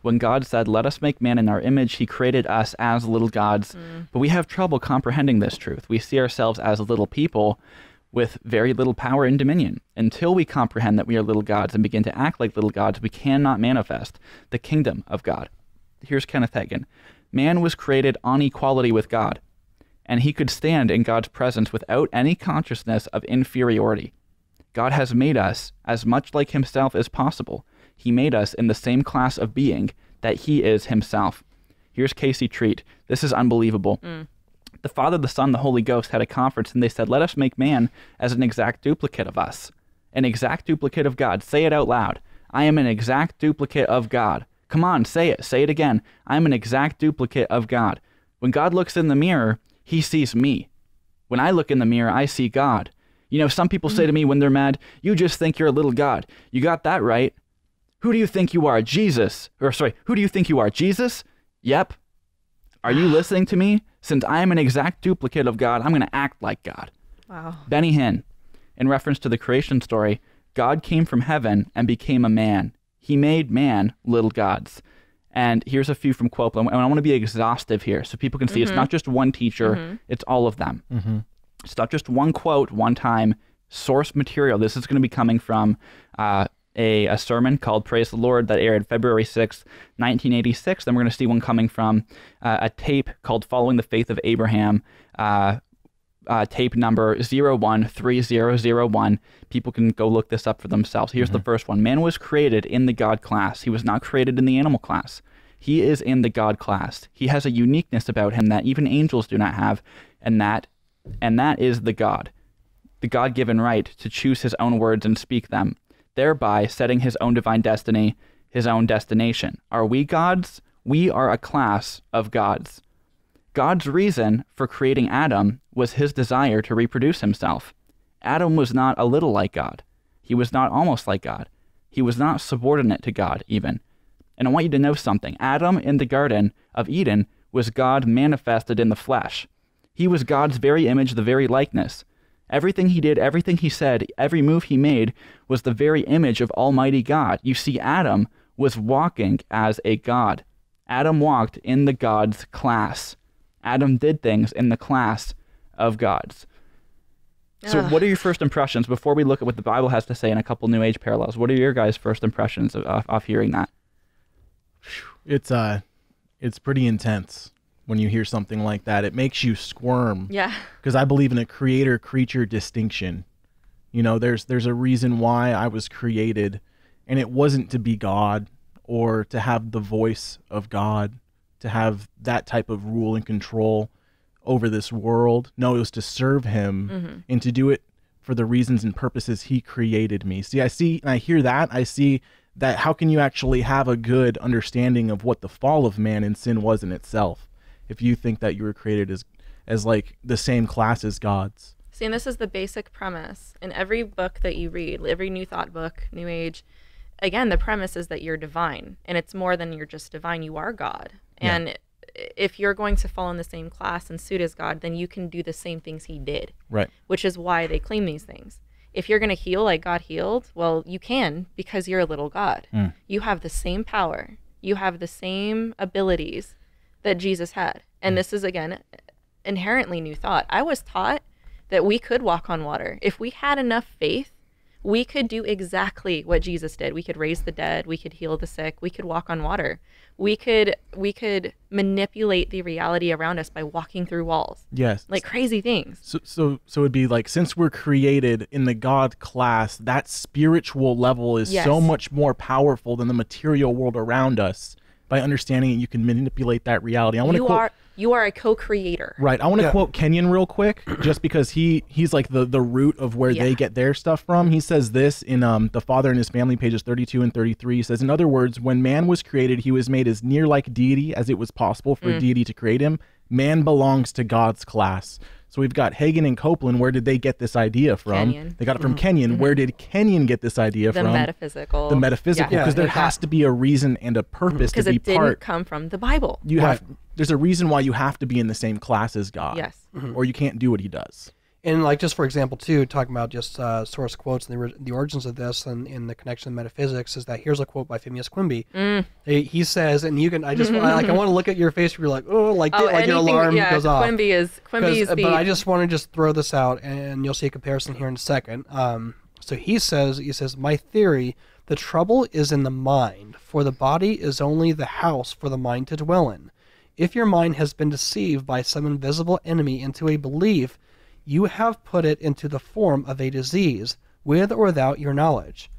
When God said, "Let us make man in our image," he created us as little gods. But we have trouble comprehending this truth. We see ourselves as little people with very little power and dominion. Until we comprehend that we are little gods and begin to act like little gods, we cannot manifest the kingdom of God. Here's Kenneth Hagin. Man was created on equality with God, and he could stand in God's presence without any consciousness of inferiority. God has made us as much like himself as possible. He made us in the same class of being that he is himself. Here's Casey Treat. This is unbelievable. The Father, the Son, the Holy Ghost had a conference, and they said, "Let us make man as an exact duplicate of us, an exact duplicate of God." Say it out loud. I am an exact duplicate of God. Come on, say it. Say it again. I'm an exact duplicate of God. When God looks in the mirror, he sees me. When I look in the mirror, I see God. You know, some people say to me when they're mad, "You just think you're a little God. You got that right. Who do you think you are? Jesus." Or sorry, "Who do you think you are? Jesus?" Yep. Are you listening to me? Since I am an exact duplicate of God, I'm going to act like God. Wow. Benny Hinn, in reference to the creation story, God came from heaven and became a man. He made man little gods. And here's a few from Copeland, and I want to be exhaustive here so people can see it's not just one teacher, it's all of them. It's not just one quote, one time, source material. This is going to be coming from a sermon called Praise the Lord that aired February 6th, 1986. Then we're going to see one coming from a tape called Following the Faith of Abraham, tape number 013001. People can go look this up for themselves. Here's the first one. Man was created in the God class. He was not created in the animal class. He is in the God class. He has a uniqueness about him that even angels do not have, and that is the God-given right to choose his own words and speak them, thereby setting his own divine destiny, his own destination. Are we gods? We are a class of gods. God's reason for creating Adam was his desire to reproduce himself. Adam was not a little like God. He was not almost like God. He was not subordinate to God even. And I want you to know something. Adam in the Garden of Eden was God manifested in the flesh. He was God's very image, the very likeness. Everything he did, everything he said, every move he made was the very image of Almighty God. You see, Adam was walking as a God. Adam walked in the God's class. Adam did things in the class of gods. So what are your first impressions before we look at what the Bible has to say in a couple New Age parallels? What are your guys' first impressions of hearing that? It's pretty intense when you hear something like that. It makes you squirm. Yeah. Because I believe in a creator-creature distinction. You know, there's a reason why I was created, and it wasn't to be God or to have the voice of God, to have that type of rule and control over this world. No, it was to serve him and to do it for the reasons and purposes he created me. See, I see, and I hear that. I see that how can you actually have a good understanding of what the fall of man and sin was in itself if you think that you were created as like the same class as gods? See, and this is the basic premise in every book that you read, every New Thought book, New Age. Again, the premise is that you're divine, and it's more than you're just divine. You are God. And if you're going to fall in the same class and suit as God, then you can do the same things he did, right? Which is why they claim these things. If you're going to heal like God healed, well, you can, because you're a little God. You have the same power. You have the same abilities that Jesus had. And this is, again, inherently New Thought. I was taught that we could walk on water. If we had enough faith, we could do exactly what Jesus did. We could raise the dead. We could heal the sick. We could walk on water. We could manipulate the reality around us by walking through walls. Yes. Like crazy things. So it'd be like, since we're created in the God class, that spiritual level is so much more powerful than the material world around us. By understanding it, you can manipulate that reality. I want to quote, you are a co-creator. Right. I want to quote Kenyon real quick, just because he's like the root of where they get their stuff from. He says this in The Father and His Family, pages 32 and 33. He says, "In other words, when man was created, he was made as near like deity as it was possible for deity to create him. Man belongs to God's class. So we've got Hagin and Copeland. Where did they get this idea from? Kenyon. They got it from Kenyon. Where did Kenyon get this idea from? The metaphysical, because there has to be a reason and a purpose to be part. Because it didn't come from the Bible. You have, there's a reason why you have to be in the same class as God, or you can't do what he does. And like, just for example, too, talking about just source quotes and the origins of this and the connection to metaphysics, is that here's a quote by Phineas Quimby. He says, and you can, I want to look at your face where you're like, oh, your alarm goes off. Quimby is but I just want to just throw this out, and you'll see a comparison here in a second. So he says, my theory, the trouble is in the mind, for the body is only the house for the mind to dwell in. If your mind has been deceived by some invisible enemy into a belief, you have put it into the form of a disease, with or without your knowledge.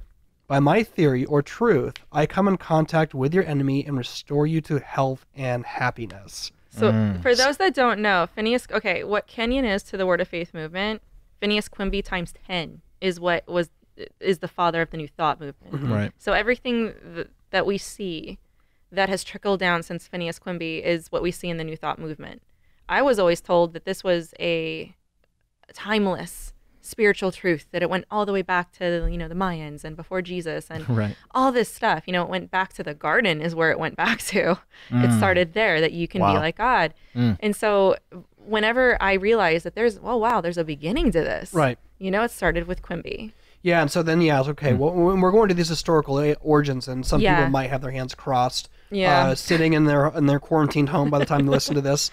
By my theory or truth, I come in contact with your enemy and restore you to health and happiness. So for those that don't know, what Kenyon is to the Word of Faith movement, Phineas Quimby times 10 is what is the father of the New Thought movement. Right. So everything that we see that has trickled down since Phineas Quimby is what we see in the New Thought movement. I was always told that this was a timeless spiritual truth, that it went all the way back to the Mayans and before Jesus and all this stuff. It went back to the garden is where it went back to. It started there, that you can be like God. And so whenever I realized that there's a beginning to this, it started with Quimby. Yeah, and so then he asked, okay, well, when we're going to these historical origins, and some people might have their hands crossed, sitting in their quarantined home by the time they listen to this.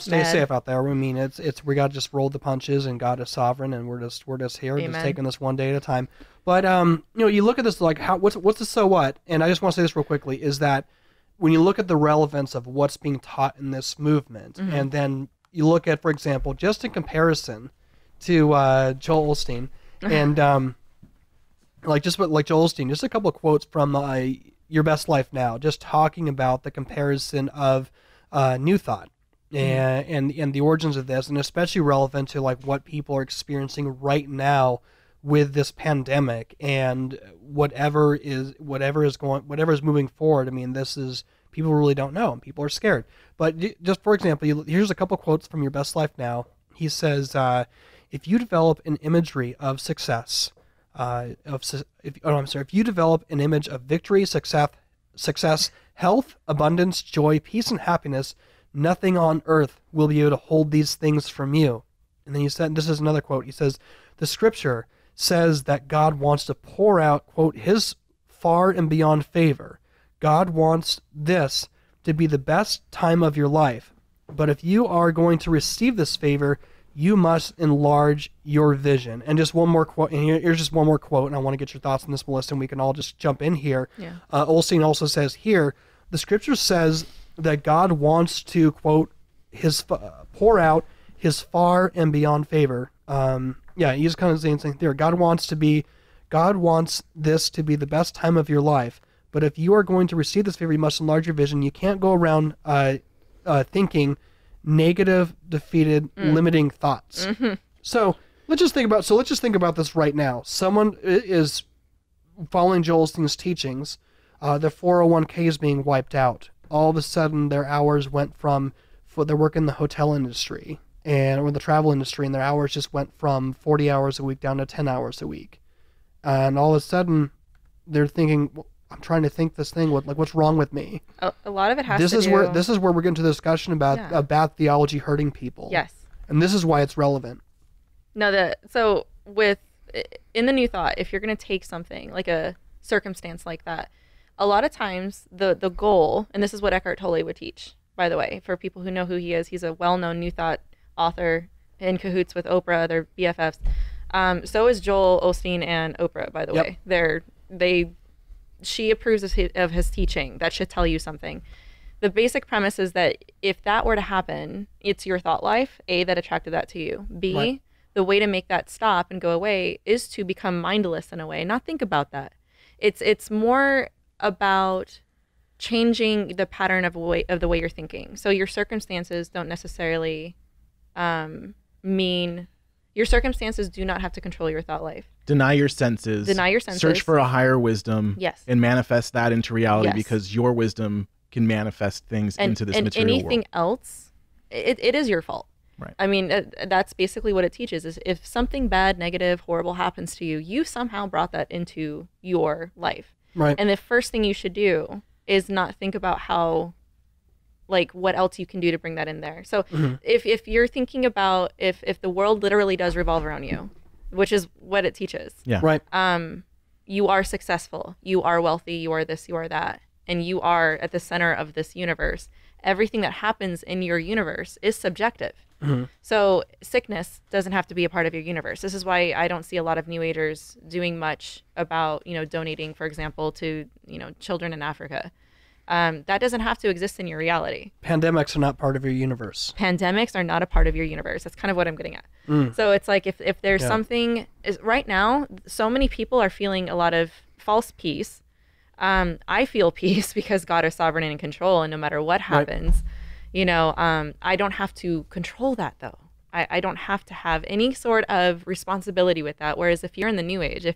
Stay safe out there. I mean, we got to just roll the punches, and God is sovereign, and we're just here, just taking this one day at a time. But you look at this like, what's the so what? And I just want to say this real quickly is that when you look at the relevance of what's being taught in this movement, and then you look at, for example, just in comparison to Joel Osteen. And like Joel Osteen, just a couple of quotes from Your Best Life Now, just talking about the comparison of New Thought and the origins of this, and especially relevant to like what people are experiencing right now with this pandemic and whatever is moving forward. I mean, this is, people really don't know, and people are scared. But just for example, here's a couple of quotes from Your Best Life Now. He says, if you develop an image of victory, success, health, abundance, joy, peace, and happiness, nothing on earth will be able to hold these things from you. And then he said, this is another quote, he says, the scripture says that God wants to pour out, quote, his far and beyond favor. God wants this to be the best time of your life. But if you are going to receive this favor, you must enlarge your vision. And just one more quote, and here's just one more quote, and I want to get your thoughts on this, Melissa, and we can all just jump in here. Yeah. Osteen also says here, the scripture says that God wants to, quote, pour out his far and beyond favor. He's kind of saying the same thing. God wants this to be the best time of your life, but if you are going to receive this favor, you must enlarge your vision. You can't go around thinking negative, defeated, limiting thoughts. So let's just think about this right now. Someone is following Joel Osteen's teachings. Their 401k is being wiped out. All of a sudden, their hours went from, their work in the hotel industry or the travel industry, and their hours just went from 40 hours a week down to 10 hours a week. And all of a sudden, they're thinking, well, I'm trying to think this thing, what's wrong with me? A lot of it has to do... This is where we're getting to the discussion about bad theology hurting people. Yes. And this is why it's relevant. No, so in the New Thought, if you're going to take something, like a circumstance like that, a lot of times the goal, and this is what Eckhart Tolle would teach, by the way, for people who know who he is, he's a well-known New Thought author in cahoots with Oprah, they're BFFs. So is Joel Osteen and Oprah, by the way. She approves of his teaching. That should tell you something. The basic premise is that if that were to happen, it's your thought life, A, that attracted that to you. B, the way to make that stop and go away is to become mindless in a way, not think about that. It's more about changing the pattern of the way you're thinking. So your circumstances don't necessarily mean... Your circumstances do not have to control your thought life. Deny your senses. Search for a higher wisdom. Yes. And manifest that into reality, because your wisdom can manifest things into this material world. And anything else, it is your fault. Right. I mean, that's basically what it teaches, is if something bad, negative, horrible happens to you, you somehow brought that into your life. Right. And the first thing you should do is not think about how, like, what else you can do to bring that in there. So if you're thinking about if the world literally does revolve around you, which is what it teaches. Yeah. Right. You are successful, you are wealthy, you are this, you are that, and you are at the center of this universe. Everything that happens in your universe is subjective. Mm-hmm. So sickness doesn't have to be a part of your universe. This is why I don't see a lot of New Agers doing much about, you know, donating, for example, to, you know, children in Africa. That doesn't have to exist in your reality. Pandemics are not part of your universe. Pandemics are not a part of your universe. That's kind of what I'm getting at. Mm. So it's like if there's something right now, so many people are feeling a lot of false peace. I feel peace because God is sovereign and in control, and no matter what happens, you know, I don't have to control that though. I don't have to have any sort of responsibility with that. Whereas if you're in the New Age,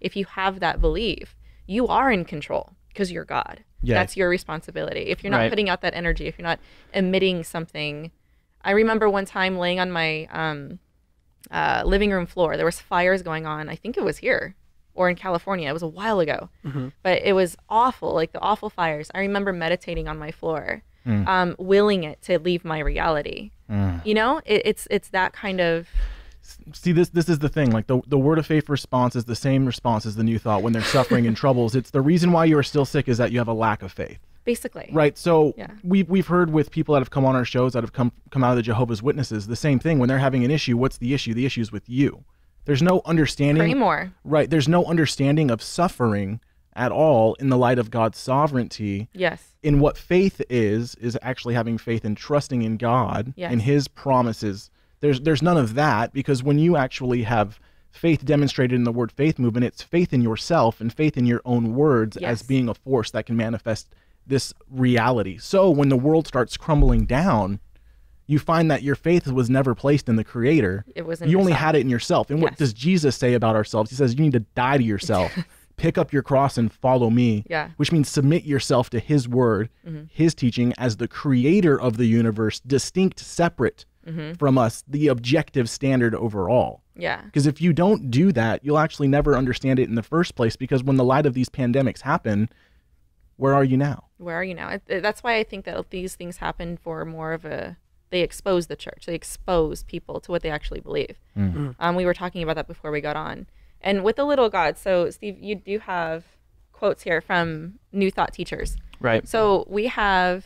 if you have that belief, you are in control because you're God. Yeah. That's your responsibility. If you're not putting out that energy, if you're not emitting something. I remember one time laying on my living room floor, there was fires going on. I think it was here or in California. It was a while ago, but it was awful, like the awful fires. I remember meditating on my floor, willing it to leave my reality. You know, it's that kind of. See, this is the thing, like the Word of Faith response is the same response as the New Thought when they're suffering and troubles. It's the reason why you are still sick is that you have a lack of faith. Basically. Right. So we've heard with people that have come on our shows that have come out of the Jehovah's Witnesses, the same thing. When they're having an issue, what's the issue? The issue's with you. There's no understanding. Right. There's no understanding of suffering at all in the light of God's sovereignty. Yes. In what faith is actually having faith and trusting in God and his promises. There's none of that, because when you actually have faith demonstrated in the Word Faith movement, it's faith in yourself and faith in your own words as being a force that can manifest this reality. So when the world starts crumbling down, you find that your faith was never placed in the Creator. It was in yourself. You only had it in yourself. And what does Jesus say about ourselves? He says, you need to die to yourself, pick up your cross and follow me, which means submit yourself to his word, his teaching as the Creator of the universe, distinct, separate from us, the objective standard overall. Yeah. Because if you don't do that, you'll actually never understand it in the first place, because when the light of these pandemics happen, where are you now? Where are you now? That's why I think that these things happen for more of a, they expose the church. They expose people to what they actually believe. We were talking about that before we got on. And with the little God, so Steve, you do have quotes here from New Thought teachers. Right. So we have...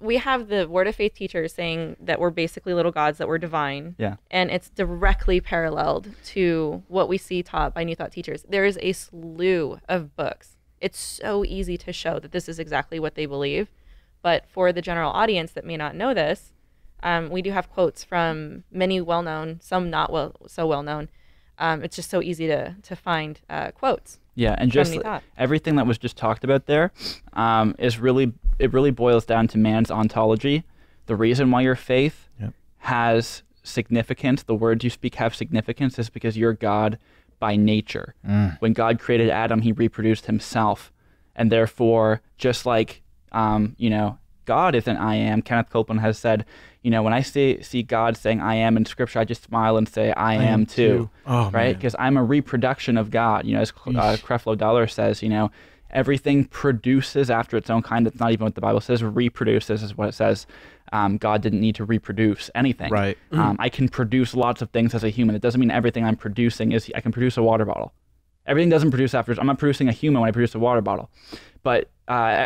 We have the Word of Faith teachers saying that we're basically little gods, that we're divine. Yeah. And it's directly paralleled to what we see taught by New Thought teachers. There is a slew of books. It's so easy to show that this is exactly what they believe. But for the general audience that may not know this, we do have quotes from many well-known, some not so well-known. It's just so easy to find quotes. Yeah, and just everything that was just talked about there is really, it really boils down to man's ontology. The reason why your faith has significance, the words you speak have significance, is because you're God by nature. When God created Adam, he reproduced himself. And therefore, just like, you know, God is an I am. Kenneth Copeland has said, you know, when I see God saying I am in scripture, I just smile and say, I am too. Oh, right? Because I'm a reproduction of God. You know, as Creflo Dollar says, you know, everything produces after its own kind. That's not even what the Bible says. Reproduces is what it says. God didn't need to reproduce anything. Right. I can produce lots of things as a human. It doesn't mean everything I'm producing is, I can produce a water bottle. Everything doesn't produce after its, I'm not producing a human when I produce a water bottle. But,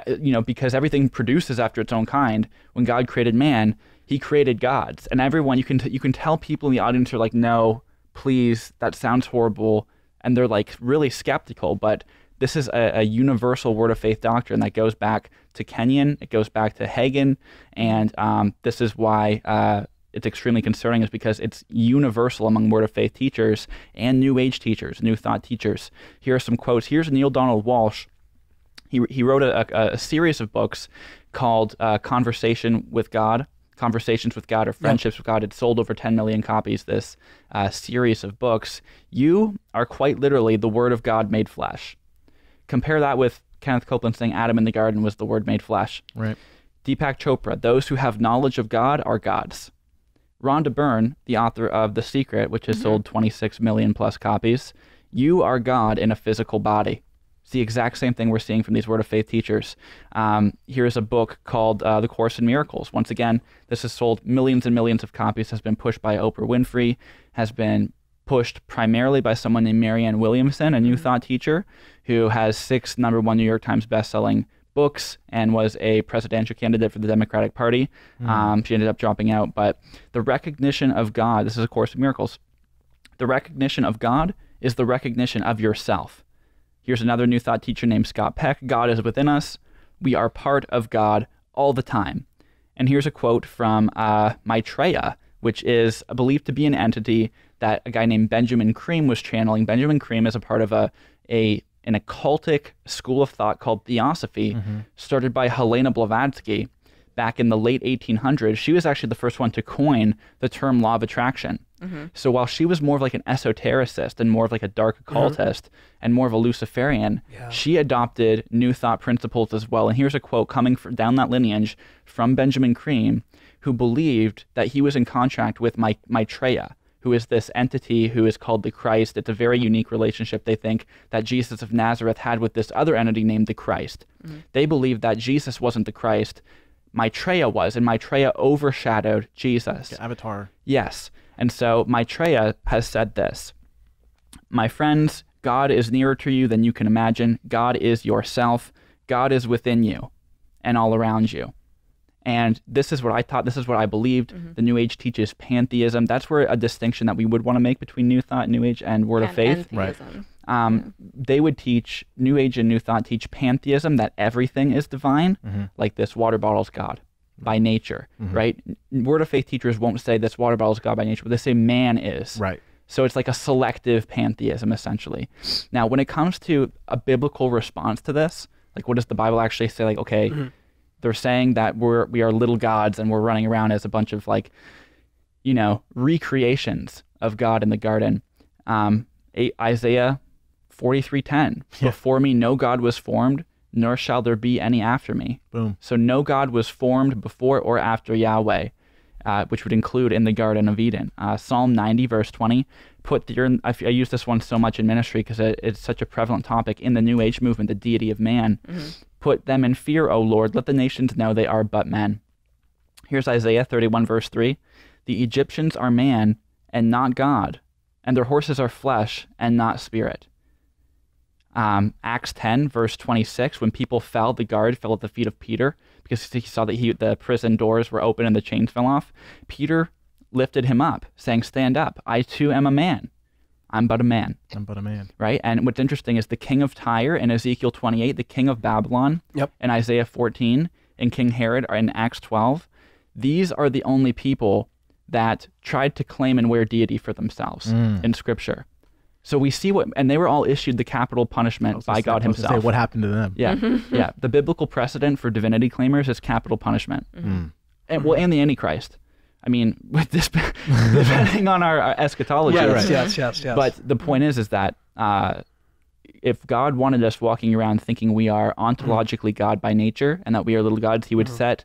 you know, because everything produces after its own kind, when God created man, he created gods. And everyone, you can tell people in the audience are like, no, please, that sounds horrible. And they're like really skeptical, but this is a universal Word of Faith doctrine that goes back to Kenyon, it goes back to Hagin, and this is why it's extremely concerning, is because it's universal among Word of Faith teachers and New Age teachers, New Thought teachers. Here are some quotes. Here's Neil Donald Walsh. He wrote a series of books called Conversation with God, Conversations with God, or Friendships with God. It sold over 10 million copies, this series of books. You are quite literally the Word of God made flesh. Compare that with Kenneth Copeland saying Adam in the garden was the Word made flesh. Right. Deepak Chopra, those who have knowledge of God are gods. Rhonda Byrne, the author of The Secret, which has sold 26 million plus copies, you are God in a physical body. It's the exact same thing we're seeing from these Word of Faith teachers. Here's a book called The Course in Miracles. Once again, this has sold millions and millions of copies, has been pushed by Oprah Winfrey, has been pushed primarily by someone named Marianne Williamson, a New Thought teacher, who has 6 #1 New York Times bestselling books and was a presidential candidate for the Democratic Party. She ended up dropping out. But the recognition of God, this is A Course in Miracles, the recognition of God is the recognition of yourself. Here's another New Thought teacher named Scott Peck. God is within us. We are part of God all the time. And here's a quote from Maitreya, which is believed to be an entity that a guy named Benjamin Creme was channeling. Benjamin Creme is a part of an occultic school of thought called Theosophy, started by Helena Blavatsky back in the late 1800s. She was actually the first one to coin the term law of attraction. So while she was more of like an esotericist and more of like a dark occultist and more of a Luciferian, she adopted New Thought principles as well. And here's a quote coming down that lineage from Benjamin Creme, who believed that he was in contract with Maitreya, who is this entity who is called the Christ. It's a very unique relationship, they think, that Jesus of Nazareth had with this other entity named the Christ. They believed that Jesus wasn't the Christ, Maitreya was, and Maitreya overshadowed Jesus. Like an avatar. Yes. And so Maitreya has said this: "My friends, God is nearer to you than you can imagine. God is yourself. God is within you and all around you." And this is what I taught. This is what I believed. The New Age teaches pantheism. That's where a distinction that we would want to make between New Thought, New Age, and Word of Faith. Right. They would teach, New Age and New Thought teach pantheism, that everything is divine, like this water bottle's God by nature, right? Word of Faith teachers won't say this water bottle's God by nature, but they say man is. Right. So it's like a selective pantheism, essentially. Now, when it comes to a biblical response to this, like what does the Bible actually say? Like, okay, they're saying that we are little gods and we're running around as a bunch of like, you know, recreations of God in the garden. Isaiah 43:10, before me no God was formed, nor shall there be any after me. Boom. So no God was formed before or after Yahweh, which would include in the Garden of Eden. Psalm 90, verse 20, I use this one so much in ministry because it's such a prevalent topic in the New Age movement, the deity of man. Put them in fear, O Lord. Let the nations know they are but men. Here's Isaiah 31, verse 3. The Egyptians are man and not God, and their horses are flesh and not spirit. Acts 10, verse 26, when people fell, the guard fell at the feet of Peter because he saw that the prison doors were open and the chains fell off. Peter lifted him up, saying, "Stand up. I too am a man. I'm but a man." I'm but a man. Right? And what's interesting is the king of Tyre in Ezekiel 28, the king of Babylon in Isaiah 14, and King Herod in Acts 12, these are the only people that tried to claim and wear deity for themselves in Scripture. So we see and they were all issued the capital punishment by God himself. What happened to them? Yeah, the biblical precedent for divinity claimers is capital punishment. And the Antichrist. I mean, with this, depending on our eschatology. Yes. But the point is that if God wanted us walking around thinking we are ontologically God by nature and that we are little gods, he would set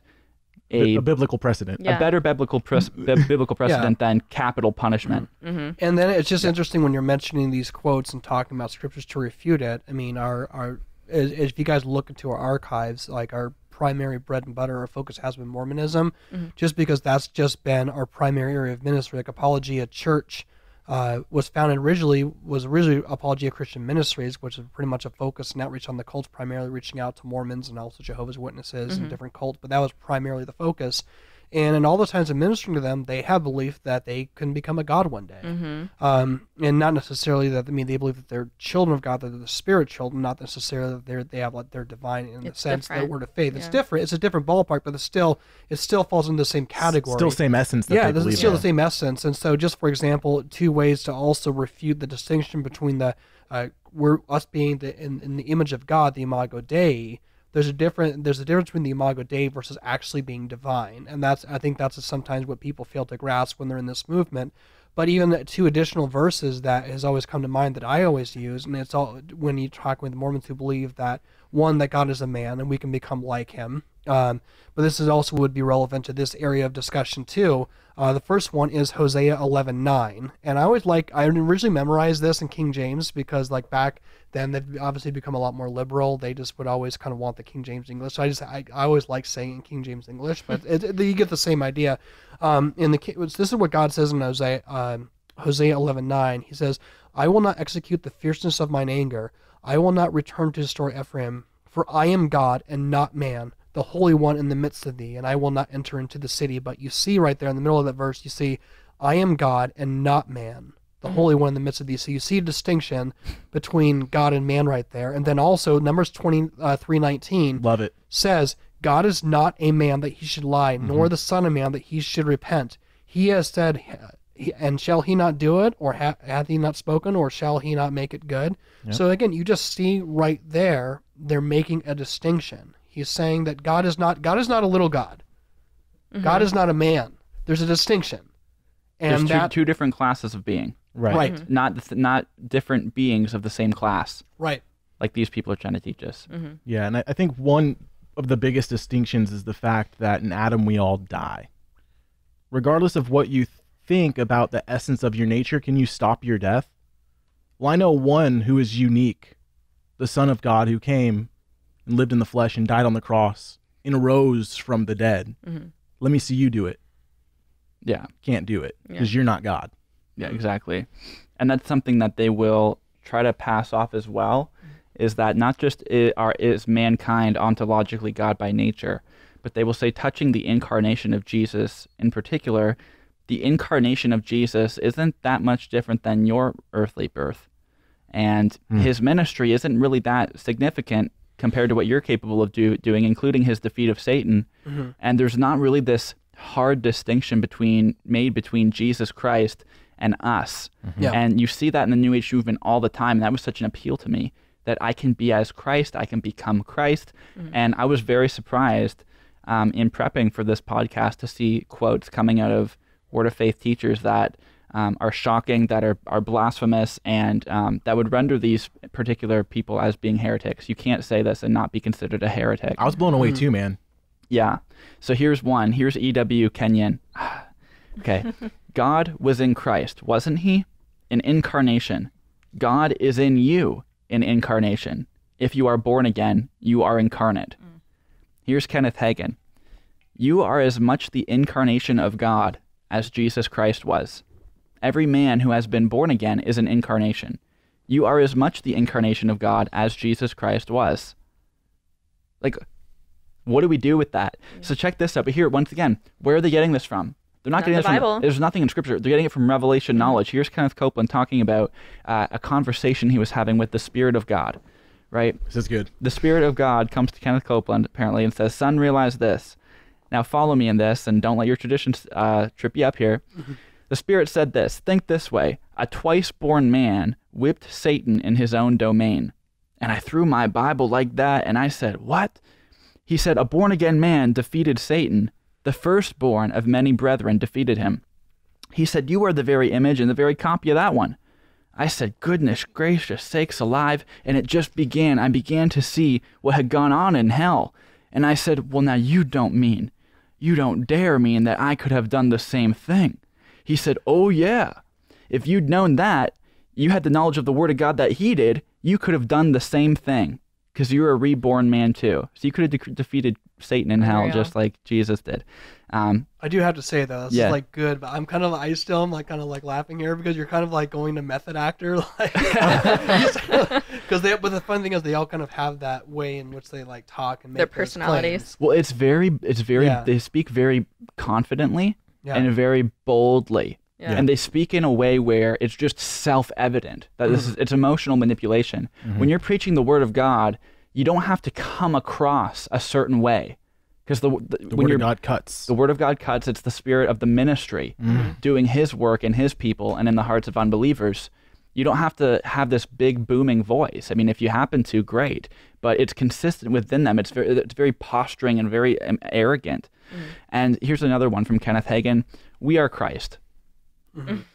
a biblical precedent, a better biblical precedent than capital punishment. And then it's just interesting when you're mentioning these quotes and talking about scriptures to refute it. I mean, our if you guys look into our archives, like our primary bread and butter, our focus has been Mormonism, just because that's just been our primary area of ministry. Like Apologia Church was founded originally Apologia Christian Ministries, which is pretty much a focus and outreach on the cults, primarily reaching out to Mormons and also Jehovah's Witnesses and different cults, but that was primarily the focus. And in all the times of ministering to them, they have belief that they can become a god one day. And not necessarily that, I mean, they believe that they're children of God, that they're the spirit children, not necessarily that they have like they're divine in the sense that Word of Faith. It's different. It's a different ballpark, but it still falls into the same category. Still same essence that they believe. Yeah, it's still the same essence. And so just, for example, 2 ways to also refute the distinction between the us being in the image of God, the Imago Dei. There's a difference between the Imago Dei versus actually being divine, and I think that's sometimes what people fail to grasp when they're in this movement. But even 2 additional verses that has always come to mind that I always use, and it's all when you talk with Mormons who believe that, 1, that God is a man and we can become like him, But this is also would be relevant to this area of discussion too. The first one is Hosea 11:9, and I originally memorized this in King James because like back then they've obviously become a lot more liberal. They just would always kind of want the King James English. So I always like saying in King James English, but you get the same idea. This is what God says in Hosea 11:9. He says, "I will not execute the fierceness of mine anger. I will not return to destroy Ephraim, for I am God and not man, the Holy One in the midst of thee, and I will not enter into the city." But you see right there in the middle of that verse, you see, "I am God and not man, the Holy One in the midst of thee." So you see a distinction between God and man right there. And then also Numbers 23:19. Love it. Says, "God is not a man that he should lie, nor the son of man that he should repent. He has said, and shall he not do it? Or hath he not spoken? Or shall he not make it good?" Yep. So again, you just see right there, they're making a distinction. He's saying that God is not a little God. Mm-hmm. God is not a man. There's a distinction. And there's two different classes of being. Right. Right. Mm-hmm. Not different beings of the same class. Right. Like these people are trying to teach us. Mm-hmm. Yeah, and I think one of the biggest distinctions is the fact that in Adam we all die. Regardless of what you think about the essence of your nature, can you stop your death? Well, I know one who is unique, the Son of God who came and lived in the flesh and died on the cross and arose from the dead. Mm-hmm. Let me see you do it. Yeah. Can't do it because you're not God. Yeah, exactly. And that's something that they will try to pass off as well, is that not just is mankind ontologically God by nature, but they will say touching the incarnation of Jesus in particular, the incarnation of Jesus isn't that much different than your earthly birth. And his ministry isn't really that significant compared to what you're capable of doing, including his defeat of Satan. Mm-hmm. And there's not really this hard distinction made between Jesus Christ and us. Mm-hmm. Yeah. And you see that in the New Age movement all the time. And that was such an appeal to me, that I can be as Christ, I can become Christ. Mm-hmm. And I was very surprised in prepping for this podcast to see quotes coming out of Word of Faith teachers that are shocking, that are blasphemous, and that would render these particular people as being heretics. You can't say this and not be considered a heretic. I was blown away too, man. Yeah. So here's one. Here's E.W. Kenyon. Okay. God was in Christ, wasn't he? An incarnation. God is in you, an incarnation. If you are born again, you are incarnate. Here's Kenneth Hagin. You are as much the incarnation of God as Jesus Christ was. Every man who has been born again is an incarnation. You are as much the incarnation of God as Jesus Christ was. Like, what do we do with that? Yeah. So check this out. But here, once again, where are they getting this from? They're not getting this from the Bible. There's nothing in Scripture. They're getting it from revelation knowledge. Here's Kenneth Copeland talking about a conversation he was having with the Spirit of God, right? This is good. The Spirit of God comes to Kenneth Copeland, apparently, and says, "Son, realize this. Now follow me in this, and don't let your traditions trip you up here." The Spirit said this, "Think this way, a twice-born man whipped Satan in his own domain." And I threw my Bible like that, and I said, "What?" He said, "A born-again man defeated Satan. The firstborn of many brethren defeated him." He said, "You are the very image and the very copy of that one." I said, "Goodness gracious sakes alive," and it just began. I began to see what had gone on in hell. And I said, "Well, now you don't dare mean that I could have done the same thing." He said, "Oh, yeah. If you'd known that, you had the knowledge of the Word of God that he did, you could have done the same thing because you're a reborn man too. So you could have defeated Satan in hell just like Jesus did." I do have to say though, this is like good, but I still am kind of laughing here because you're kind of like going to method actor, like because but the fun thing is they all kind of have that way in which they like talk and make their personalities. Well, they speak very confidently. Yeah. And very boldly. Yeah. And they speak in a way where it's just self-evident that it's emotional manipulation. Mm-hmm. When you're preaching the Word of God, you don't have to come across a certain way. Because the Word of God cuts. It's the spirit of the ministry doing his work in his people and in the hearts of unbelievers. You don't have to have this big booming voice. I mean, if you happen to, great. But it's consistent within them. It's very posturing and very arrogant. And here's another one from Kenneth Hagin. We are Christ.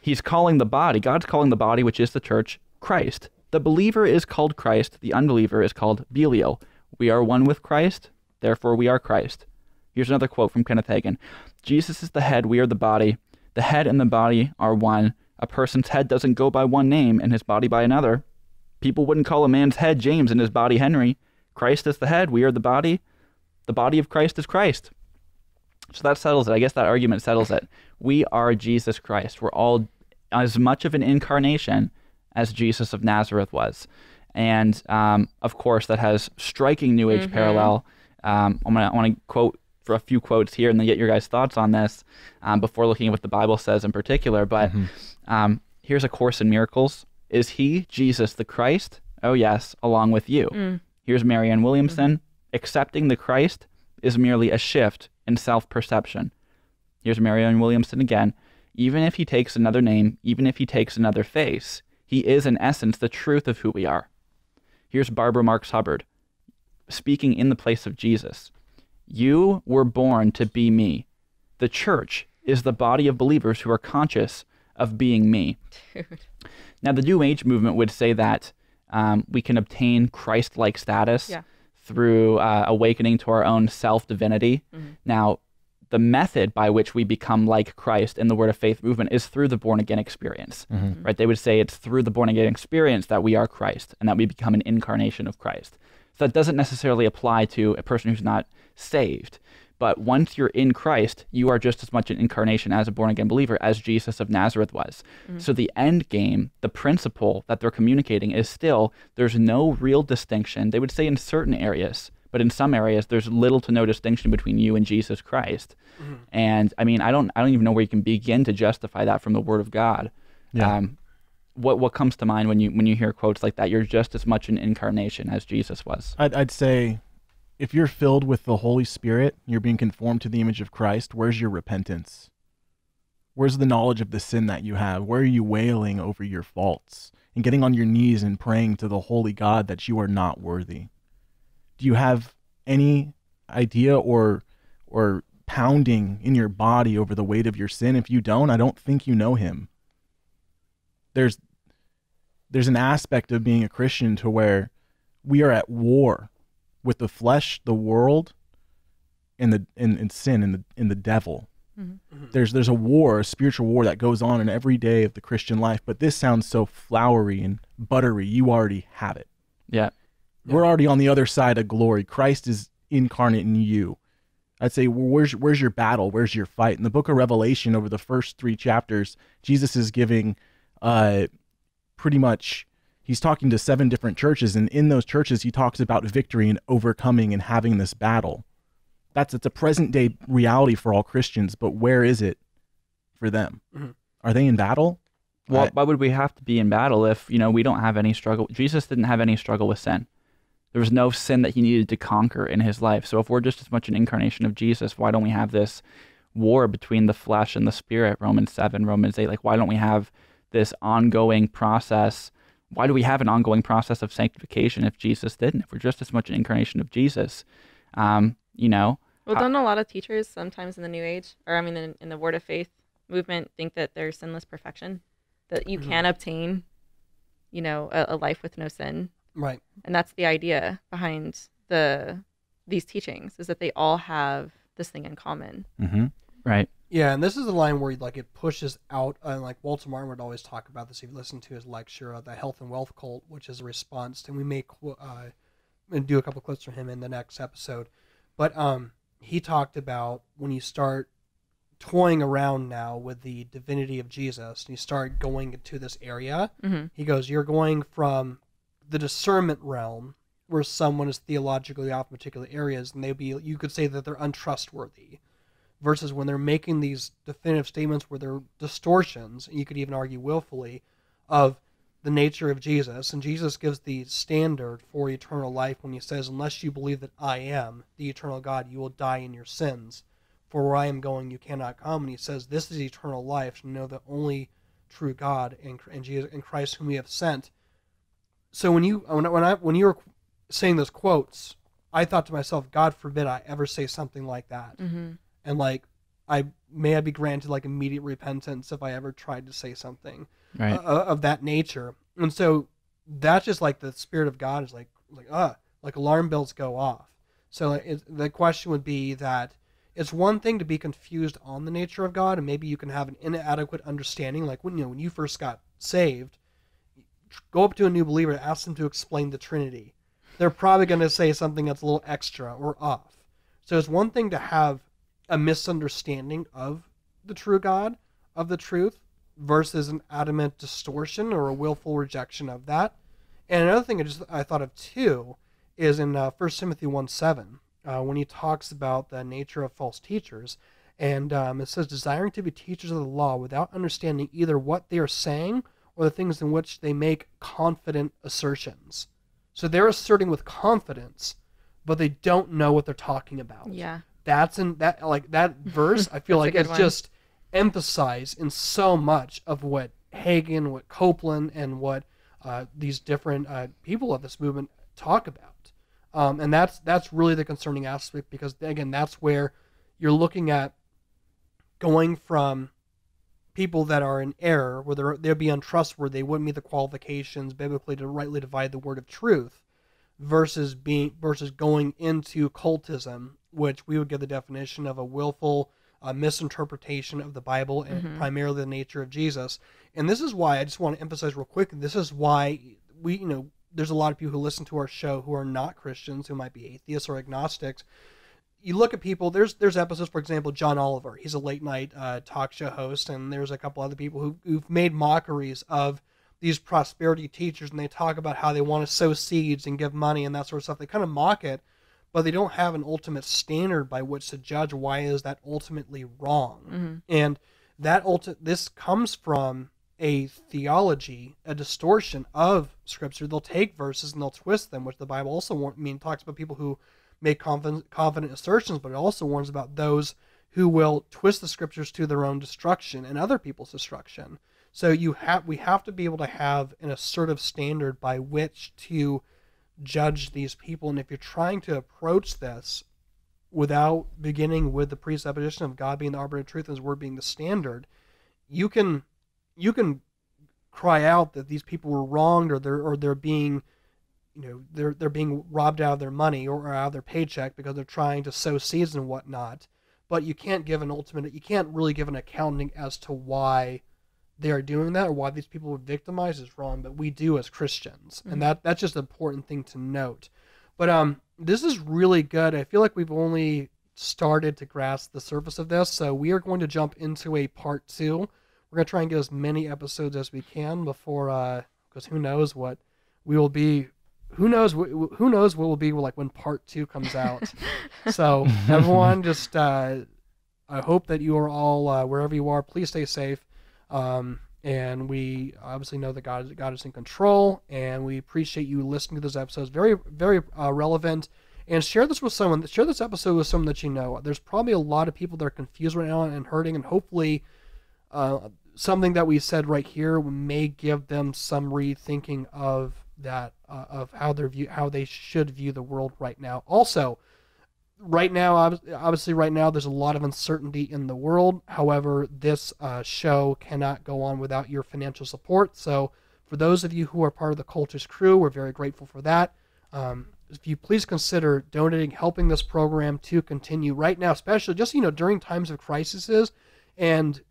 He's calling the body. God's calling the body, which is the church, Christ. The believer is called Christ. The unbeliever is called Belial. We are one with Christ. Therefore, we are Christ. Here's another quote from Kenneth Hagin. Jesus is the head. We are the body. The head and the body are one. A person's head doesn't go by one name and his body by another. People wouldn't call a man's head James and his body Henry. Christ is the head. We are the body. The body of Christ is Christ. So that settles it. I guess that argument settles it. We are Jesus Christ. We're all as much of an incarnation as Jesus of Nazareth was. And of course, that has striking New Age parallel. I want to quote for a few quotes here and then get your guys' thoughts on this before looking at what the Bible says in particular. But here's A Course in Miracles. Is he, Jesus, the Christ? Oh, yes, along with you. Here's Marianne Williamson. Accepting the Christ is merely a shift in self-perception. Here's Marianne Williamson again. Even if he takes another name, even if he takes another face, he is in essence the truth of who we are. Here's Barbara Marks Hubbard. Speaking in the place of Jesus. You were born to be me. The church is the body of believers who are conscious of being me. Dude. Now, the New Age movement would say that we can obtain Christ-like status through awakening to our own self-divinity. Now, the method by which we become like Christ in the Word of Faith movement is through the born-again experience, right? They would say it's through the born-again experience that we are Christ and that we become an incarnation of Christ. So that doesn't necessarily apply to a person who's not saved. But once you're in Christ, you are just as much an incarnation as a born-again believer as Jesus of Nazareth was. So the end game, the principle that they're communicating is still, there's no real distinction. They would say in certain areas, but in some areas, there's little to no distinction between you and Jesus Christ. And I mean, I don't even know where you can begin to justify that from the Word of God. What comes to mind when you hear quotes like that? You're just as much an incarnation as Jesus was. I'd say, if you're filled with the Holy Spirit, you're being conformed to the image of Christ. Where's your repentance? Where's the knowledge of the sin that you have? Where are you wailing over your faults and getting on your knees and praying to the holy God that you are not worthy? Do you have any idea or pounding in your body over the weight of your sin? If you don't, I don't think you know Him. There's an aspect of being a Christian to where we are at war with the flesh, the world, and sin, and the devil. There's a war, a spiritual war that goes on in every day of the Christian life. But this sounds so flowery and buttery. You already have it. We're already on the other side of glory. Christ is incarnate in you. I'd say, well, where's your battle? Where's your fight? In the book of Revelation, over the first three chapters, Jesus is giving pretty much, he's talking to 7 different churches, and in those churches he talks about victory and overcoming and having this battle. It's a present day reality for all Christians, but where is it for them? Are they in battle? Well, why would we have to be in battle if, you know, we don't have any struggle? Jesus didn't have any struggle with sin. There was no sin that he needed to conquer in his life. So if we're just as much an incarnation of Jesus, why don't we have this war between the flesh and the spirit? Romans 7, Romans 8, like, why don't we have this ongoing process? Why do we have an ongoing process of sanctification if Jesus didn't? If we're just as much an incarnation of Jesus, you know. Well, don't a lot of teachers sometimes in the New Age, or I mean in the Word of Faith movement, think that there's sinless perfection, that you can obtain, you know, a life with no sin? Right. And that's the idea behind these teachings, is that they all have this thing in common. Right. Yeah, and this is the line where like it pushes out, and like Walter Martin would always talk about this. If you listen to his lecture, The Health and Wealth Cult, which is a response, and we may do a couple clips from him in the next episode. But he talked about when you start toying around now with the divinity of Jesus, and you start going into this area, he goes, you're going from the discernment realm, where someone is theologically off in particular areas, and you could say that they're untrustworthy, versus when they're making these definitive statements where they're distortions, and you could even argue willfully, of the nature of Jesus. And Jesus gives the standard for eternal life when he says, unless you believe that I am the eternal God, you will die in your sins. For where I am going, you cannot come. And he says, this is eternal life, to know the only true God and Jesus and Christ whom we have sent. So when you were saying those quotes, I thought to myself, God forbid I ever say something like that. And like, may I be granted like immediate repentance if I ever tried to say something of that nature. And so that's just like the Spirit of God is like alarm bells go off. So the question would be that it's one thing to be confused on the nature of God, and maybe you can have an inadequate understanding. Like when you first got saved, go up to a new believer and ask them to explain the Trinity. They're probably going to say something that's a little extra or off. So it's one thing to have a misunderstanding of the true God, of the truth, versus an adamant distortion or a willful rejection of that. And another thing I thought of too is in 1 Timothy 1:7, when he talks about the nature of false teachers. And it says, desiring to be teachers of the law without understanding either what they are saying or the things in which they make confident assertions. So they're asserting with confidence, but they don't know what they're talking about. Yeah. That verse, I feel like it's just emphasized in so much of what Hagin, what Copeland, and what these different people of this movement talk about. And that's really the concerning aspect, because again, that's where you're looking at going from people that are in error, where they'll be untrustworthy, they wouldn't meet the qualifications biblically to rightly divide the word of truth, versus going into cultism, which we would give the definition of a willful misinterpretation of the Bible and primarily the nature of Jesus. And this is why I just want to emphasize real quick, this is why we, there's a lot of people who listen to our show who are not Christians, who might be atheists or agnostics. You look at people, there's episodes, for example, John Oliver, he's a late night talk show host, and there's a couple other people who've made mockeries of these prosperity teachers, and they talk about how they want to sow seeds and give money and that sort of stuff. They kind of mock it, but they don't have an ultimate standard by which to judge why is that ultimately wrong. And this comes from a theology, a distortion of Scripture. They'll take verses and they'll twist them, which the Bible also talks about people who make confident assertions, but it also warns about those who will twist the Scriptures to their own destruction and other people's destruction. So we have to be able to have an assertive standard by which to judge these people. And if you're trying to approach this without beginning with the presupposition of God being the arbiter of truth and His word being the standard, you can cry out that these people were wronged, or they're being they're being robbed out of their money or out of their paycheck because they're trying to sow seeds and whatnot. But you can't give an ultimate, you can't really give an accounting as to why they are doing that or why these people were victimized is wrong. But we do as Christians, and that's just an important thing to note. But this is really good. I feel like we've only started to grasp the surface of this, so we are going to jump into a part two. We're gonna try and get as many episodes as we can before, because who knows what we will be. Who knows what will be like when part two comes out. So everyone, just I hope that you are all wherever you are. Please stay safe. And we obviously know that God is in control, and we appreciate you listening to those episodes. Very, very relevant. And share this with someone. Share this episode with someone that you know. There's probably a lot of people that are confused right now and hurting, and hopefully something that we said right here may give them some rethinking of that, of how they should view the world right now. Also, right now, obviously right now, there's a lot of uncertainty in the world. However, this show cannot go on without your financial support. So for those of you who are part of the Cultish crew, we're very grateful for that. If you please consider donating, helping this program to continue right now, especially just, during times of crises and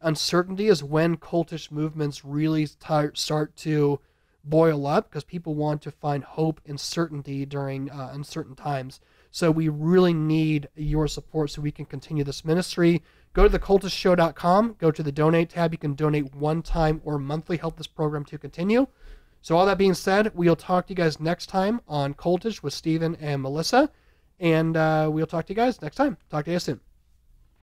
uncertainty is when cultish movements really start to boil up, because people want to find hope and certainty during uncertain times. So we really need your support so we can continue this ministry. Go to thecultistshow.com, go to the donate tab. You can donate one time or monthly, help this program to continue. So all that being said, we'll talk to you guys next time on Cultish with Steven and Melissa. And we'll talk to you guys next time. Talk to you soon.